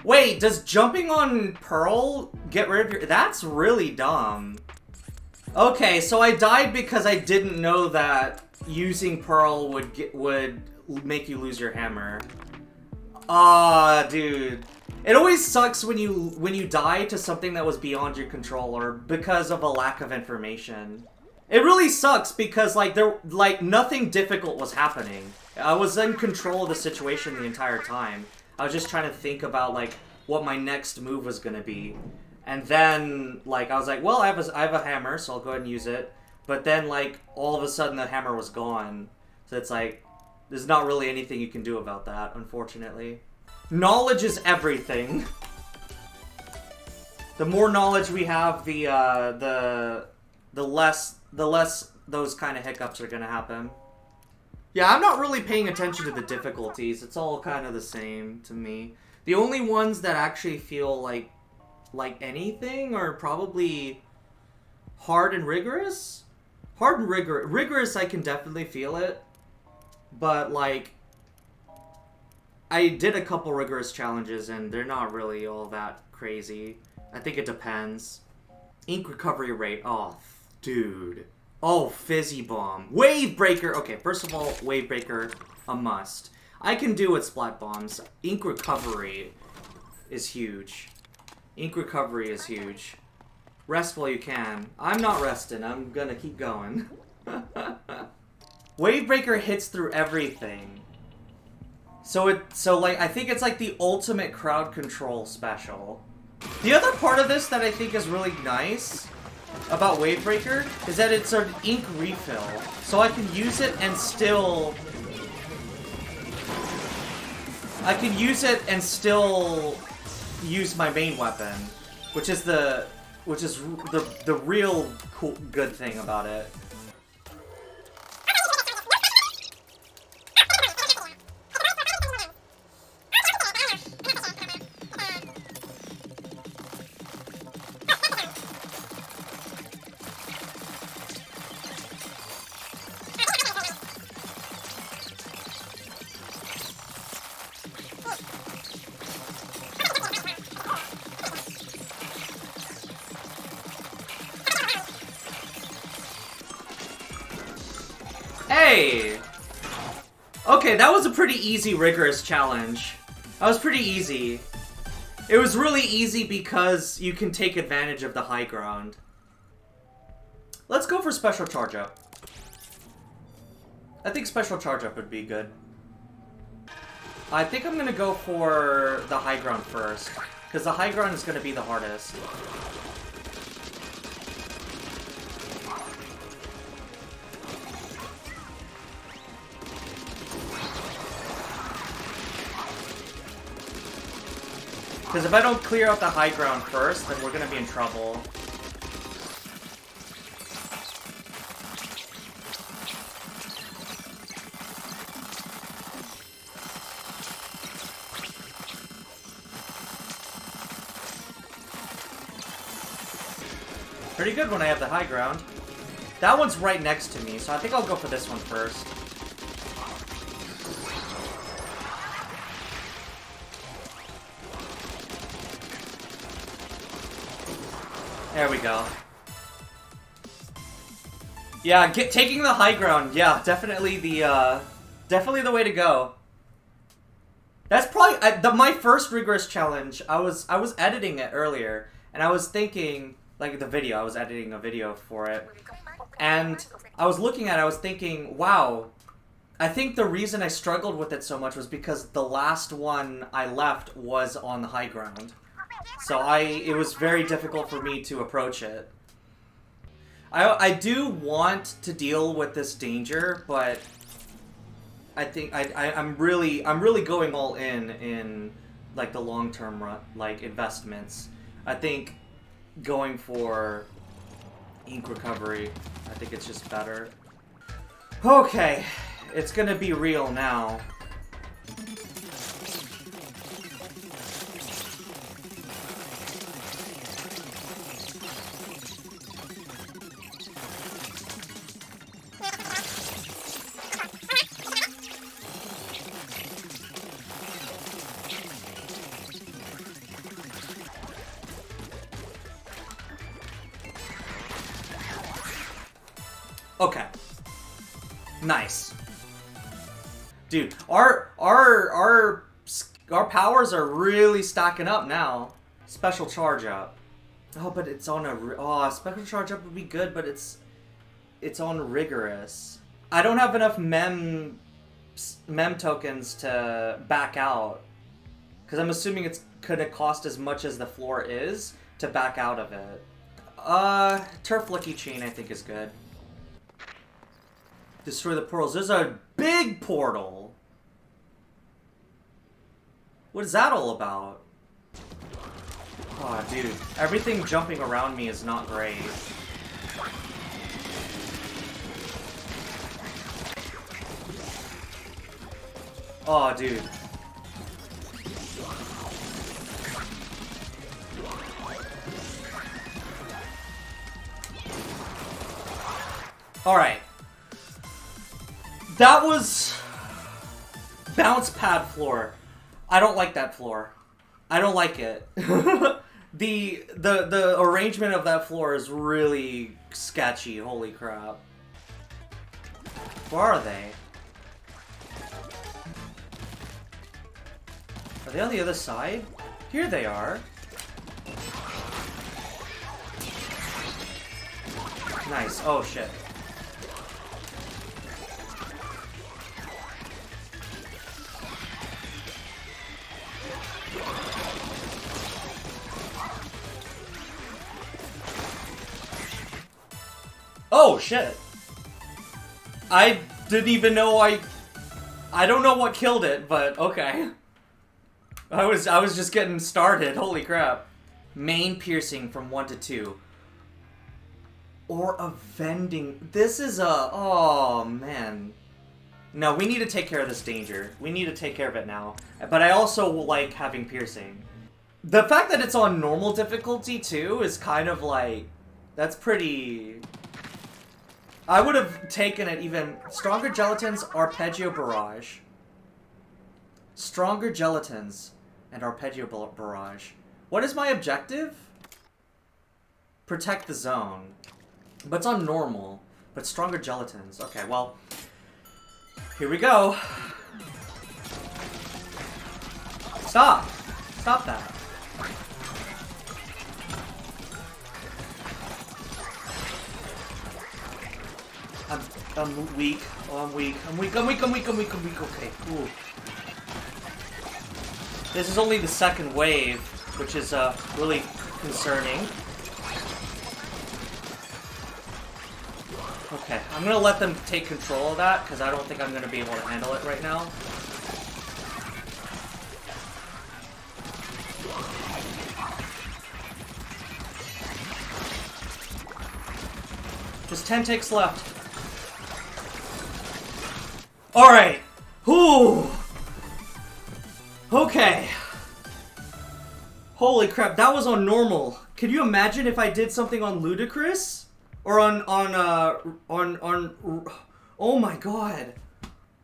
Wait, does jumping on Pearl get rid of your... That's really dumb. Okay, so I died because I didn't know that using Pearl would get, would make you lose your hammer. Ah, dude. It always sucks when you when you die to something that was beyond your control or because of a lack of information. It really sucks because like there like nothing difficult was happening. I was in control of the situation the entire time. I was just trying to think about like what my next move was gonna be, and then like I was like, well, I have a I have a hammer, so I'll go ahead and use it. But then like all of a sudden the hammer was gone, so it's like there's not really anything you can do about that, unfortunately. Knowledge is everything. The more knowledge we have, the uh, the the less the less those kind of hiccups are gonna happen. Yeah, I'm not really paying attention to the difficulties. It's all kind of the same to me. The only ones that actually feel like like anything are probably hard and rigorous. Hard and rigorous. Rigorous, I can definitely feel it, but like. I did a couple rigorous challenges, and they're not really all that crazy. I think it depends. Ink recovery rate. Oh, dude. Oh, Fizzy Bomb. Wavebreaker. Okay, first of all, Wavebreaker, a must. I can do with Splat Bombs. Ink recovery is huge. Ink recovery is huge. Rest while you can. I'm not resting. I'm gonna keep going. Wavebreaker hits through everything. So it, so like, I think it's like the ultimate crowd control special. The other part of this that I think is really nice about Wavebreaker is that it's an ink refill. So I can use it and still... I can use it and still use my main weapon, which is the, which is the, the real cool, good thing about it. Okay, that was a pretty easy rigorous challenge. That was pretty easy. It was really easy because you can take advantage of the high ground. Let's go for special charge up. I think special charge up would be good. I think I'm gonna go for the high ground first, because the high ground is gonna be the hardest. Because if I don't clear out the high ground first, then we're going to be in trouble. Pretty good when I have the high ground. That one's right next to me, so I think I'll go for this one first. There we go. Yeah, get, taking the high ground. Yeah, definitely the uh, definitely the way to go. That's probably I, the, my first rigorous challenge. I was I was editing it earlier, and I was thinking like the video. I was editing a video for it, and I was looking at it, I was thinking, wow. I think the reason I struggled with it so much was because the last one I left was on the high ground. So I, it was very difficult for me to approach it. I, I do want to deal with this danger, but I think I, I I'm really I'm really going all in in like the long term run, like investments. I think going for ink recovery, I think it's just better. Okay, it's gonna be real now. Okay. Nice. Dude, our our our our powers are really stacking up now. Special charge up. Oh, but it's on a oh, special charge up would be good, but it's it's on rigorous. I don't have enough mem mem tokens to back out, cuz I'm assuming it's gonna cost as much as the floor is to back out of it. Uh, Turf Lucky Chain I think is good. Destroy the portals. There's a big portal. What is that all about? Oh, dude. Everything jumping around me is not great. Oh, dude. Alright. That was bounce pad floor. I don't like that floor. I don't like it. the the the arrangement of that floor is really sketchy. Holy crap. Where are they? Are they on the other side? Here they are. Nice. Oh shit. Oh shit. I didn't even know I I don't know what killed it, but okay. I was I was just getting started. Holy crap. Main piercing from one to two. Or a vending. This is a oh man. No, we need to take care of this danger. We need to take care of it now. But I also like having piercing. The fact that it's on normal difficulty too is kind of like that's pretty. I would have taken it even. Stronger Gelatins, Arpeggio Barrage. Stronger Gelatins and Arpeggio Barrage. What is my objective? Protect the zone. But it's on normal. But Stronger Gelatins. Okay, well. Here we go. Stop. Stop that. I'm, I'm weak. Oh, I'm weak. I'm weak. I'm weak. I'm weak. I'm weak. I'm weak. Okay, cool. This is only the second wave, which is uh, really concerning. Okay, I'm gonna let them take control of that, because I don't think I'm gonna be able to handle it right now. Just ten ticks left. Alright. Ooh. Okay. Holy crap, that was on normal. Could you imagine if I did something on ludicrous? Or on, on, uh, on, on, oh my god.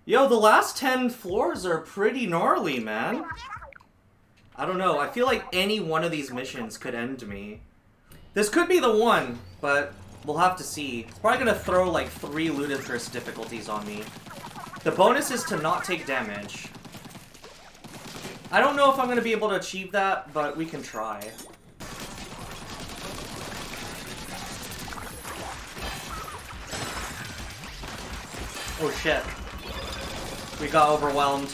Yo, the last ten floors are pretty gnarly, man. I don't know, I feel like any one of these missions could end me. This could be the one, but we'll have to see. It's probably gonna throw like three ludicrous difficulties on me. The bonus is to not take damage. I don't know if I'm going to be able to achieve that, but we can try. Oh shit. We got overwhelmed.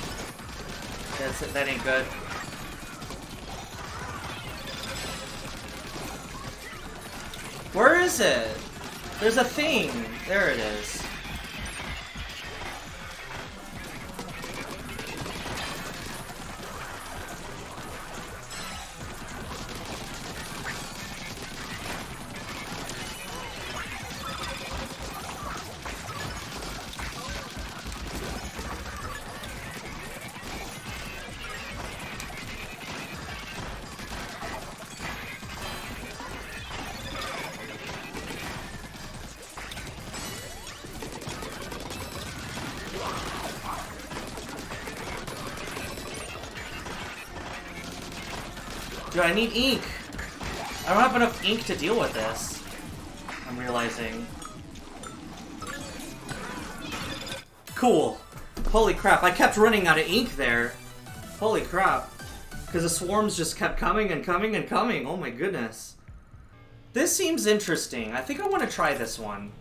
That's, that ain't good. Where is it? There's a thing. There it is. Dude, I need ink! I don't have enough ink to deal with this, I'm realizing. Cool. Holy crap, I kept running out of ink there. Holy crap. Because the swarms just kept coming and coming and coming. Oh my goodness. This seems interesting. I think I want to try this one.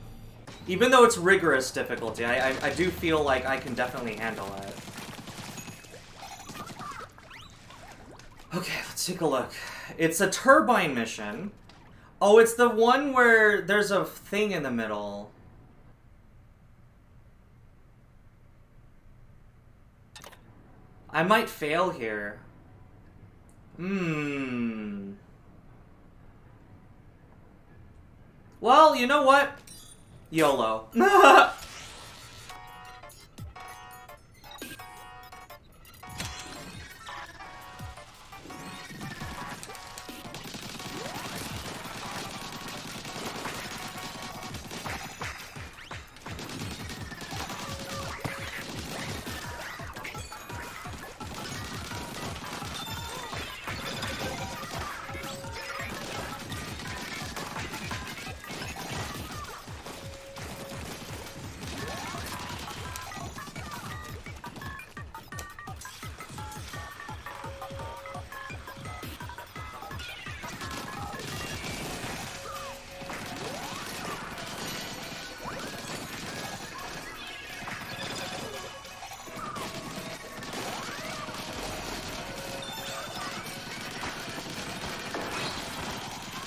Even though it's rigorous difficulty, I, I, I do feel like I can definitely handle it. Okay, let's take a look. It's a turbine mission. Oh, it's the one where there's a thing in the middle. I might fail here. Hmm. Well, you know what? YOLO.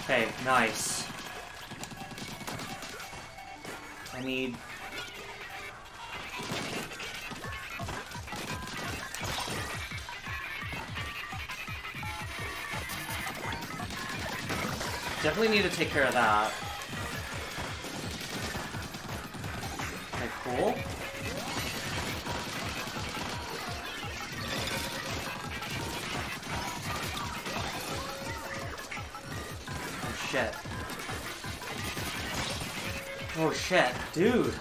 Okay, nice. I need... Definitely need to take care of that. Okay, cool. Oh shit, dude.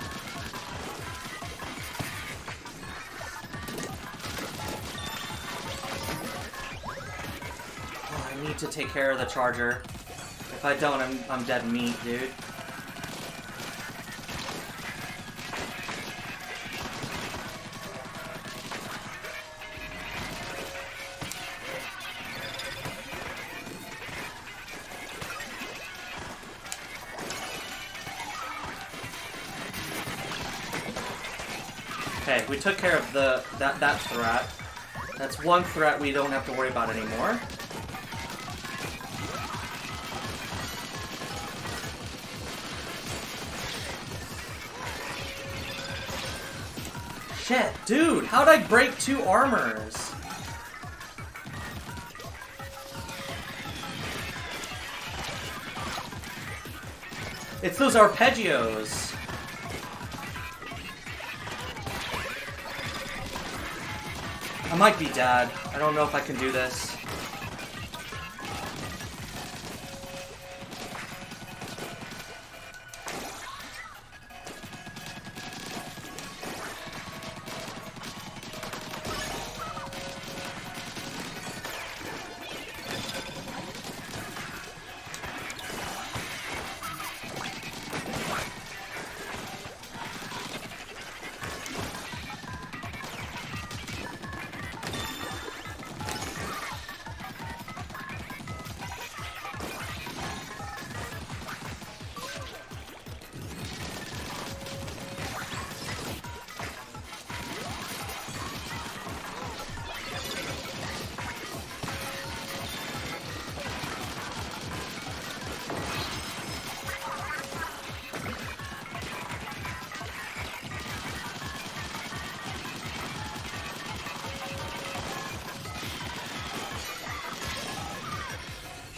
Oh, I need to take care of the charger. If I don't, I'm, I'm dead meat, dude. Okay, we took care of the that that threat. That's one threat we don't have to worry about anymore. Shit, dude, how'd I break two armors? It's those arpeggios. I might be dead. I don't know if I can do this.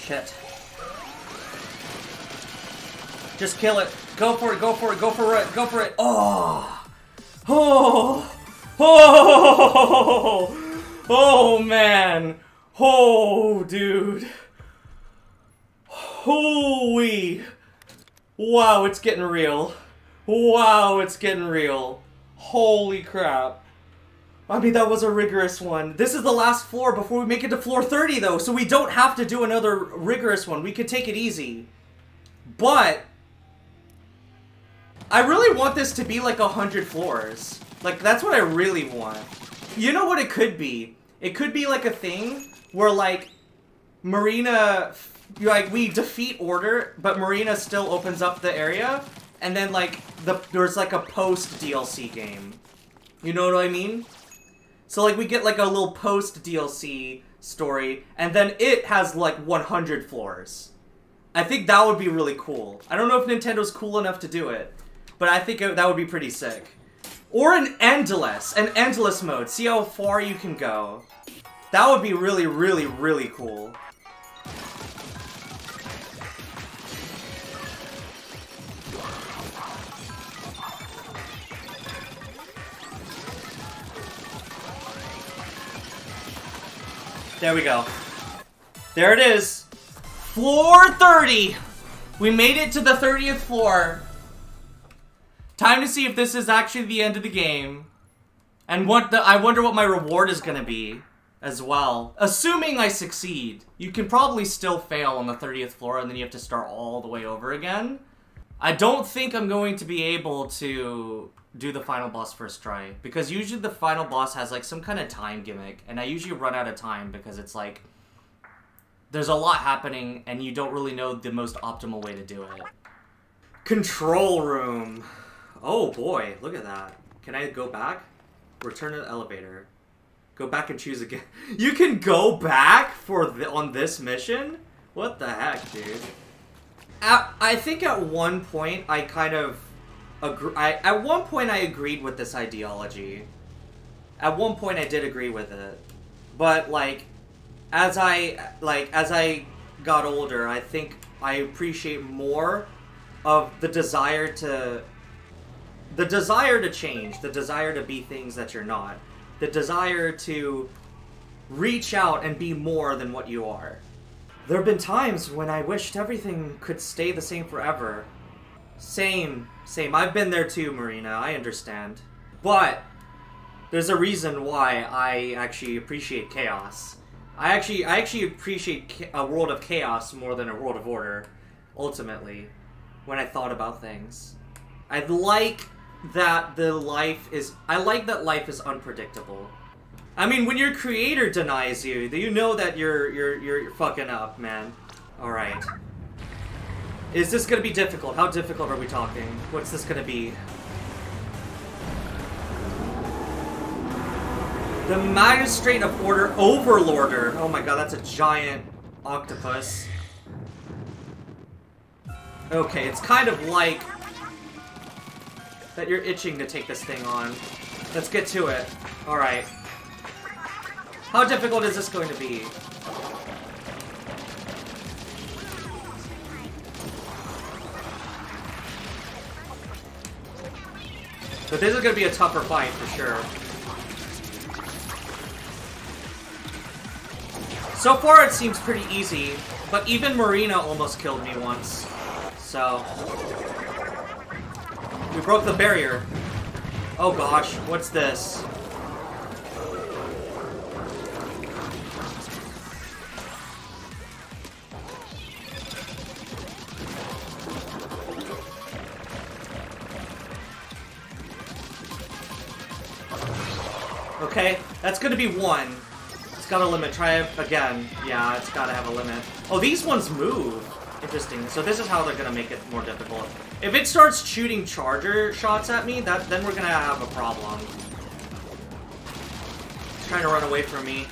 Shit. Just kill it. Go for it, go for it, go for it, go for it. Oh. Oh. Oh. Oh, man. Oh, dude. Holy. Wow, it's getting real. Wow, it's getting real. Holy crap. I mean, that was a rigorous one. This is the last floor before we make it to floor thirty, though, so we don't have to do another rigorous one. We could take it easy. But I really want this to be like a hundred floors. Like, that's what I really want. You know what it could be? It could be like a thing where, like, Marina, like, we defeat Order, but Marina still opens up the area, and then, like, the, there's like a post D L C game. You know what I mean? So, like, we get, like, a little post D L C story, and then it has, like, a hundred floors. I think that would be really cool. I don't know if Nintendo's cool enough to do it, but I think it, that would be pretty sick. Or an endless, an endless mode. See how far you can go. That would be really, really, really cool. There we go. There it is. Floor thirty. We made it to the thirtieth floor. Time to see if this is actually the end of the game. And what the, I wonder what my reward is going to be as well. Assuming I succeed. You can probably still fail on the thirtieth floor and then you have to start all the way over again. I don't think I'm going to be able to do the final boss first try, because usually the final boss has like some kind of time gimmick, and I usually run out of time because it's like there's a lot happening and you don't really know the most optimal way to do it. Control room. Oh boy, look at that. Can I go back? Return to the elevator. Go back and choose again. You can go back for the, on this mission? What the heck, dude? At, I think at one point I kind of I, at one point I agreed with this ideology. At one point I did agree with it. But like as I like as I got older, I think I appreciate more of the desire to the desire to change, the desire to be things that you're not, the desire to reach out and be more than what you are. There have been times when I wished everything could stay the same forever. Same, same. I've been there too, Marina. I understand. But there's a reason why I actually appreciate chaos. I actually, I actually appreciate a world of chaos more than a world of order, ultimately, when I thought about things. I like that the life is, I like that life is unpredictable. I mean, when your creator denies you, you know that you're, you're, you're, you're fucking up, man. Alright. Is this gonna be difficult? How difficult are we talking? What's this gonna be? The Magistrate of Order Overlorder. Oh my god, that's a giant octopus. Okay, it's kind of like that you're itching to take this thing on. Let's get to it. Alright. How difficult is this going to be? But this is going to be a tougher fight, for sure. So far, it seems pretty easy, but even Marina almost killed me once. So we broke the barrier. Oh gosh, what's this? Okay, that's gonna be one. It's got a limit. Try it again. Yeah, it's gotta have a limit. Oh, these ones move. Interesting. So this is how they're gonna make it more difficult. If it starts shooting charger shots at me, that then we're gonna have a problem. It's trying to run away from me.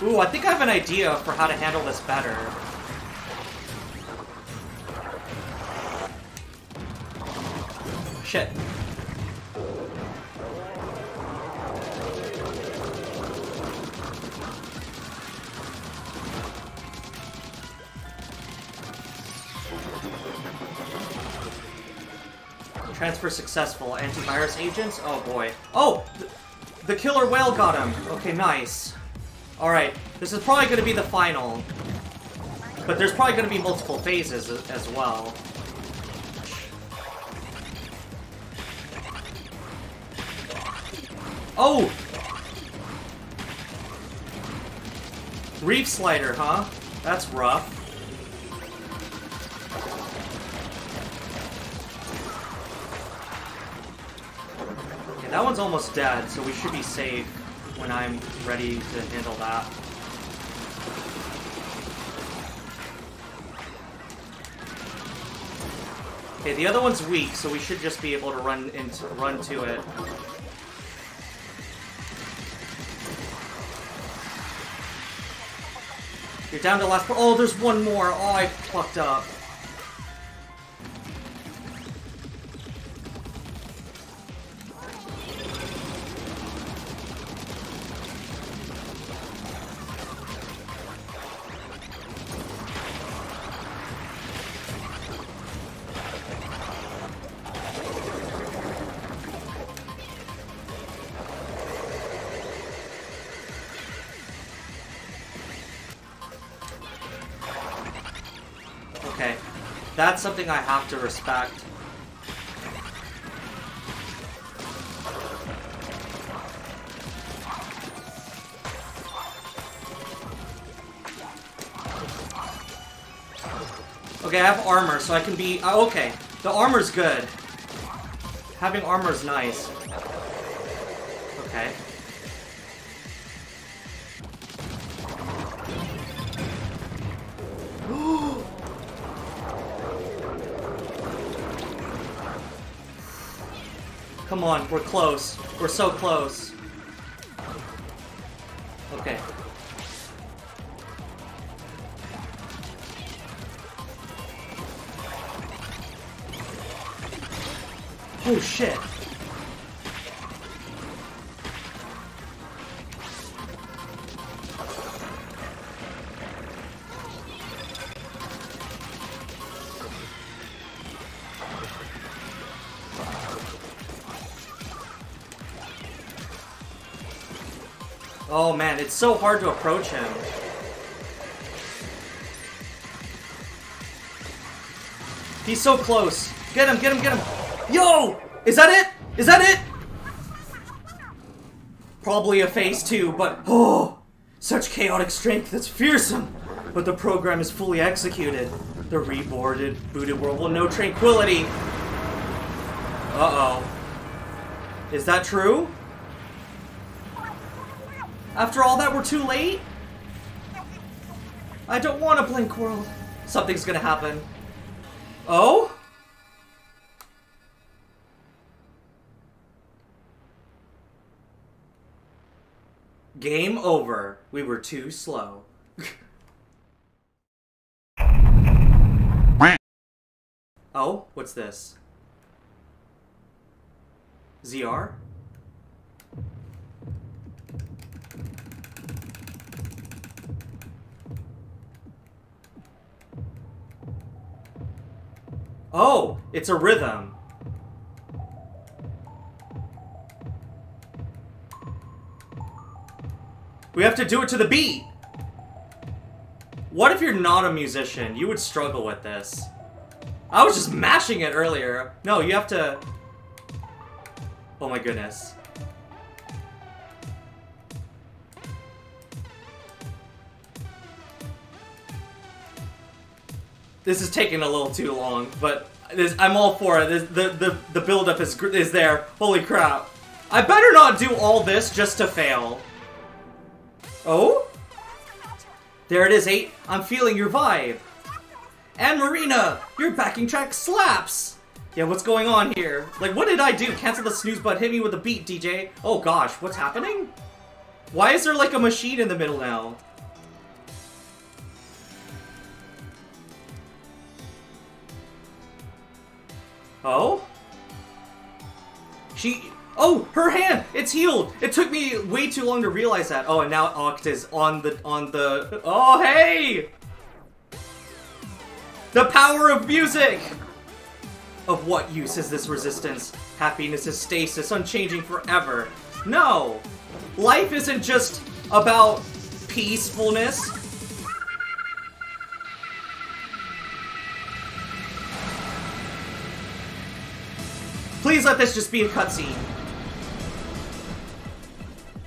Ooh, I think I have an idea for how to handle this better. Shit. Transfer successful. Antivirus agents? Oh boy. Oh! Th- the killer whale got him! Okay, nice. Alright, this is probably going to be the final. But there's probably going to be multiple phases as well. Oh! Reef Slider, huh? That's rough. Okay, that one's almost dead, so we should be safe when I'm ready to handle that. Okay, the other one's weak, so we should just be able to run into run to it. You're down to the last part. Oh, there's one more. Oh, I fucked up. That's something I have to respect. Okay, I have armor, so I can be... Oh, okay, the armor's good. Having armor's nice. Okay. Come on, we're close. We're so close. Okay. Oh shit. Oh man, it's so hard to approach him. He's so close. Get him, get him, get him. Yo! Is that it? Is that it? Probably a phase two, but oh! Such chaotic strength, that's fearsome! But the program is fully executed. The reboarded, booted world will know tranquility. Uh-oh. Is that true? After all that, we're too late? I don't want to blink world. Something's gonna happen. Oh? Game over. We were too slow. Oh, what's this? Z R? Oh, it's a rhythm. We have to do it to the beat. What if you're not a musician? You would struggle with this. I was just mashing it earlier. No, you have to... Oh my goodness. This is taking a little too long, but this, I'm all for it. This, the the the buildup is is there. Holy crap! I better not do all this just to fail. Oh, there it is, eight. I'm feeling your vibe. And Marina, your backing track slaps. Yeah, what's going on here? Like, what did I do? Cancel the snooze button. Hit me with a beat, D J. Oh gosh, what's happening? Why is there like a machine in the middle now? Oh? She... Oh! Her hand! It's healed! It took me way too long to realize that. Oh, and now Oct is on the... on the... Oh, hey! The power of music! Of what use is this resistance? Happiness is stasis, unchanging forever. No! Life isn't just about peacefulness. Please let this just be a cutscene.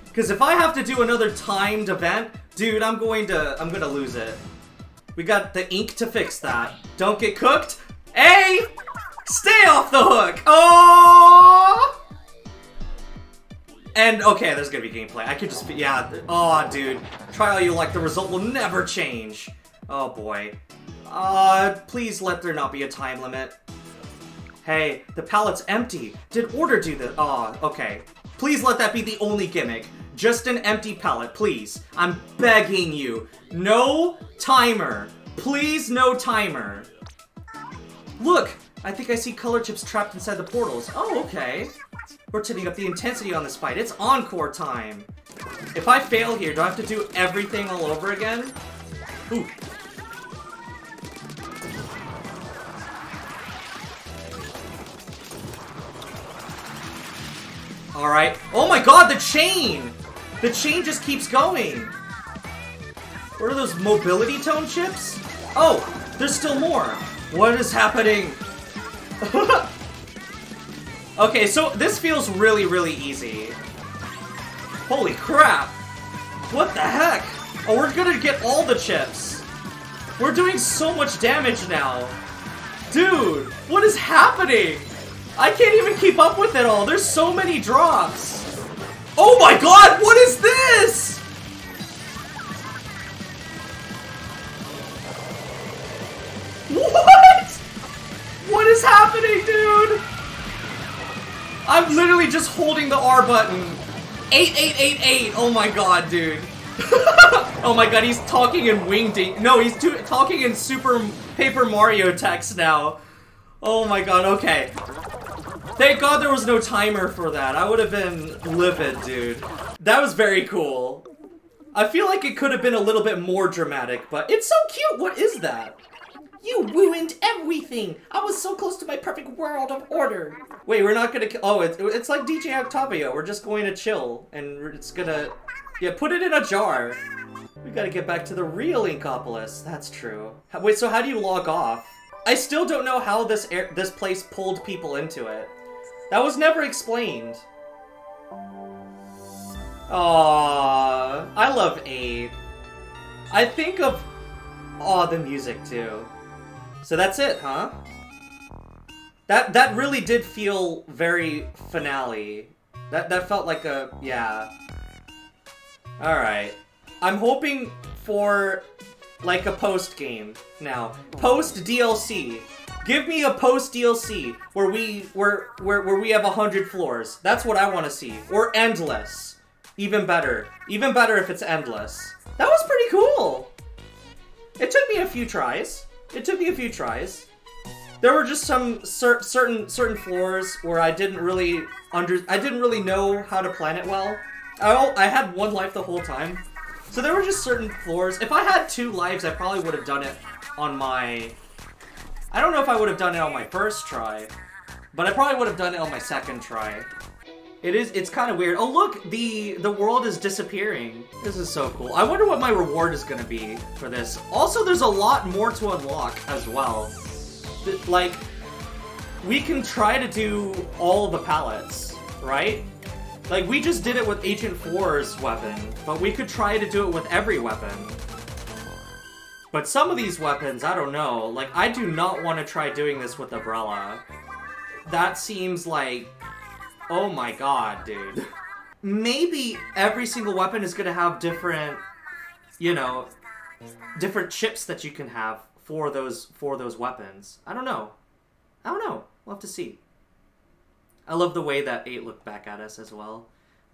Because if I have to do another timed event, dude, I'm going to, I'm going to lose it. We got the ink to fix that. Don't get cooked. Hey! Stay off the hook! Oh! And, okay, there's gonna be gameplay. I could just be, yeah. Oh, dude. Try all you like, the result will never change. Oh, boy. Uh, please let there not be a time limit. Hey, the palette's empty. Did order do this? Oh, okay. Please let that be the only gimmick. Just an empty palette, please. I'm begging you. No timer. Please, no timer. Look! I think I see color chips trapped inside the portals. Oh, okay. We're tipping up the intensity on this fight. It's encore time. If I fail here, do I have to do everything all over again? Ooh. Alright. Oh my god, the chain! The chain just keeps going! What are those mobility tone chips? Oh, there's still more. What is happening? Okay, so this feels really, really easy. Holy crap! What the heck? Oh, we're gonna get all the chips. We're doing so much damage now. Dude, what is happening? I can't even keep up with it all. There's so many drops. Oh my god, what is this? What is happening, dude? I'm literally just holding the R button. eight eight eight eight. Oh my god, dude. Oh my god, he's talking in wingding. No, he's too talking in Super Paper Mario text now. Oh my god, okay. Thank god there was no timer for that. I would have been livid, dude. That was very cool. I feel like it could have been a little bit more dramatic, but it's so cute. What is that? You ruined everything! I was so close to my perfect world of order! Wait, we're not gonna kill- oh, it's, it's like D J Octavio. We're just going to chill, and it's gonna- yeah, put it in a jar! We gotta get back to the real Inkopolis, that's true. Wait, so how do you log off? I still don't know how this air, this place pulled people into it. That was never explained. Aww, I love Abe. I think of- aw, the music too. So that's it, huh? That that really did feel very finale. That that felt like a yeah. All right. I'm hoping for like a post game now. Post D L C. Give me a post D L C where we where where where we have one hundred floors. That's what I want to see. Or endless. Even better. Even better if it's endless. That was pretty cool. It took me a few tries. It took me a few tries. There were just some cer certain certain floors where I didn't really under I didn't really know how to plan it well. I I had one life the whole time, so there were just certain floors. If I had two lives, I probably would have done it on my. I don't know if I would have done it on my first try, but I probably would have done it on my second try. It is it's kind of weird. Oh look, the the world is disappearing. This is so cool. I wonder what my reward is gonna be for this. Also, there's a lot more to unlock as well. Th like, we can try to do all the palettes, right? Like, we just did it with Agent four's weapon, but we could try to do it with every weapon. But some of these weapons, I don't know. Like, I do not want to try doing this with Umbrella. That seems like... oh my god, dude. Maybe every single weapon is gonna have different, you know, different chips that you can have for those for those weapons. I don't know. I don't know. We'll have to see. I love the way that eight looked back at us as well.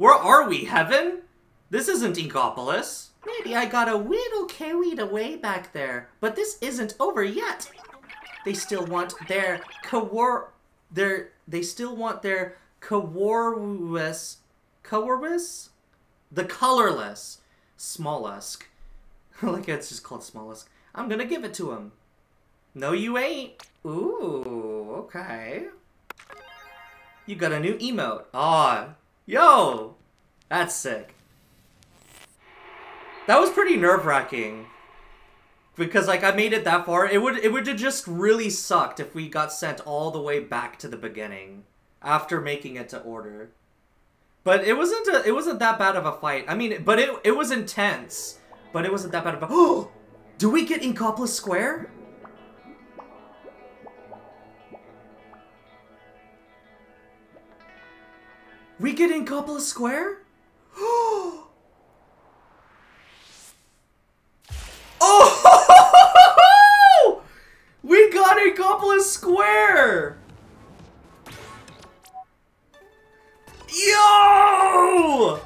Where are we, heaven? This isn't Inkopolis. Maybe I got a little carried away back there, but this isn't over yet. They still want their cowor... their... they still want their... Cowarwis, Cowarwis, the colorless Smolusk. Like it's just called Smolusk. I'm gonna give it to him. No, you ain't. Ooh, okay. You got a new emote. Ah, yo, that's sick. That was pretty nerve-wracking. Because, like, I made it that far. It would, it would have just really sucked if we got sent all the way back to the beginning after making it to order. But it wasn't a, it wasn't that bad of a fight. I mean, but it, it was intense. But it wasn't that bad of a... Oh! Do we get Inkopolis Square? We get Inkopolis Square? Oh! Oh! We got Inkopolis Square! Yo!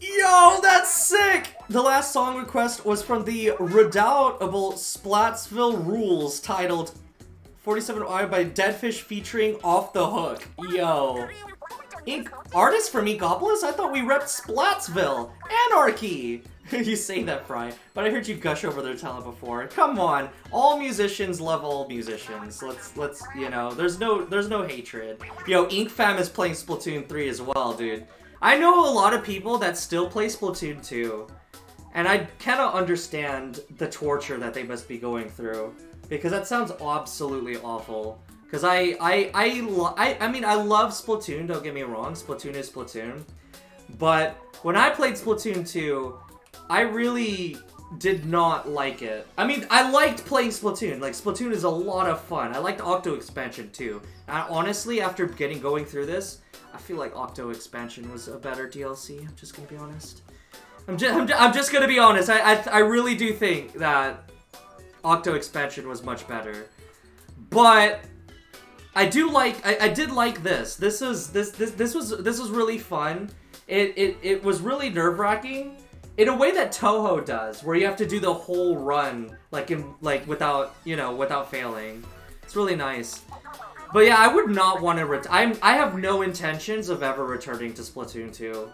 Yo, that's sick! The last song request was from the redoubtable Splatsville Rules, titled forty-seven R by Deadfish featuring Off the Hook. Yo. Ink artist from Inkopolis? I thought we repped Splatsville! Anarchy! You say that, Fry, but I heard you gush over their talent before. Come on, all musicians love all musicians. Let's, let's, you know, there's no, there's no hatred. Yo, Ink Fam is playing Splatoon three as well, dude. I know a lot of people that still play Splatoon two, and I cannot understand the torture that they must be going through, because that sounds absolutely awful. Because I, I, I, I, I mean, I love Splatoon, don't get me wrong, Splatoon is Splatoon, but when I played Splatoon two, I really did not like it. I mean, I liked playing Splatoon. Like, Splatoon is a lot of fun. I liked Octo Expansion too. And honestly, after getting going through this, I feel like Octo Expansion was a better D L C. I'm just gonna be honest. I'm just, I'm, I'm just gonna be honest. I, I, I really do think that Octo Expansion was much better. But I do like, I, I did like this. This is, this, this, this was, this was really fun. It, it, it was really nerve-wracking. In a way that Touhou does, where you have to do the whole run, like, in, like without, you know, without failing. It's really nice. But yeah, I would not want to ret- I'm, I have no intentions of ever returning to Splatoon two.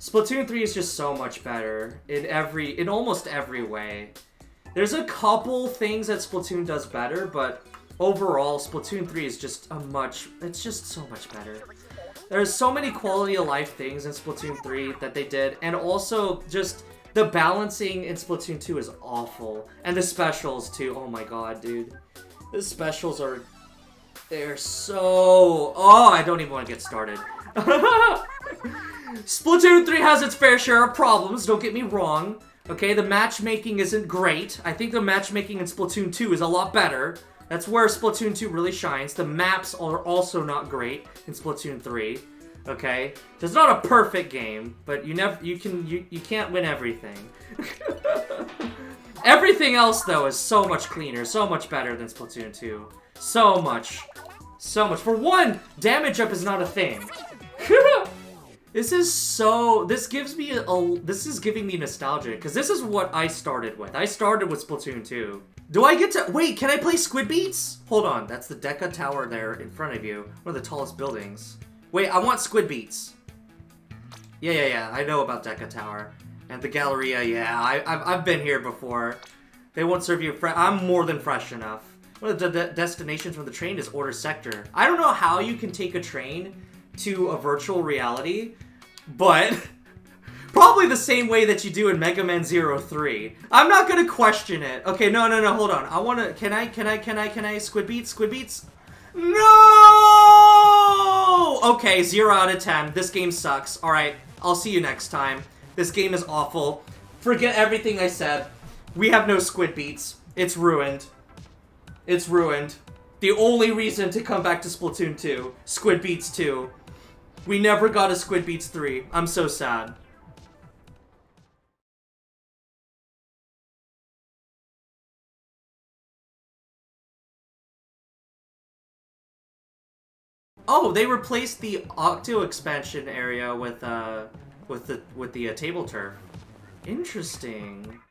Splatoon three is just so much better in every, in almost every way. There's a couple things that Splatoon does better, but overall, Splatoon three is just a much, it's just so much better. There's so many quality of life things in Splatoon three that they did, and also just the balancing in Splatoon two is awful. And the specials too, oh my god, dude. The specials are, they're so, oh, I don't even want to get started. Splatoon three has its fair share of problems, don't get me wrong. Okay, the matchmaking isn't great. I think the matchmaking in Splatoon two is a lot better. That's where Splatoon two really shines. The maps are also not great in Splatoon three. Okay, it's not a perfect game, but you never, you can, you you can't win everything. Everything else though is so much cleaner, so much better than Splatoon two. So much, so much. For one, damage up is not a thing. This is so. This gives me a. a this is giving me nostalgia because this is what I started with. I started with Splatoon two. Do I get to- wait, can I play Squid Beats? Hold on, that's the Deca Tower there in front of you. One of the tallest buildings. Wait, I want Squid Beats. Yeah, yeah, yeah, I know about Deca Tower. And the Galleria, yeah, I, I've, I've been here before. They won't serve you fresh. I'm more than fresh enough. One of the de destinations from the train is Order Sector. I don't know how you can take a train to a virtual reality, but... probably the same way that you do in Mega Man zero three. I'm not gonna question it. Okay, no, no, no, hold on. I wanna, can I, can I, can I, can I, Squid Beats, Squid Beats? No! Okay, zero out of ten. This game sucks. Alright, I'll see you next time. This game is awful. Forget everything I said. We have no Squid Beats. It's ruined. It's ruined. The only reason to come back to Splatoon two, Squid Beats two. We never got a Squid Beats three. I'm so sad. Oh, they replaced the Octo Expansion area with uh, with the with the uh, table turf. Interesting.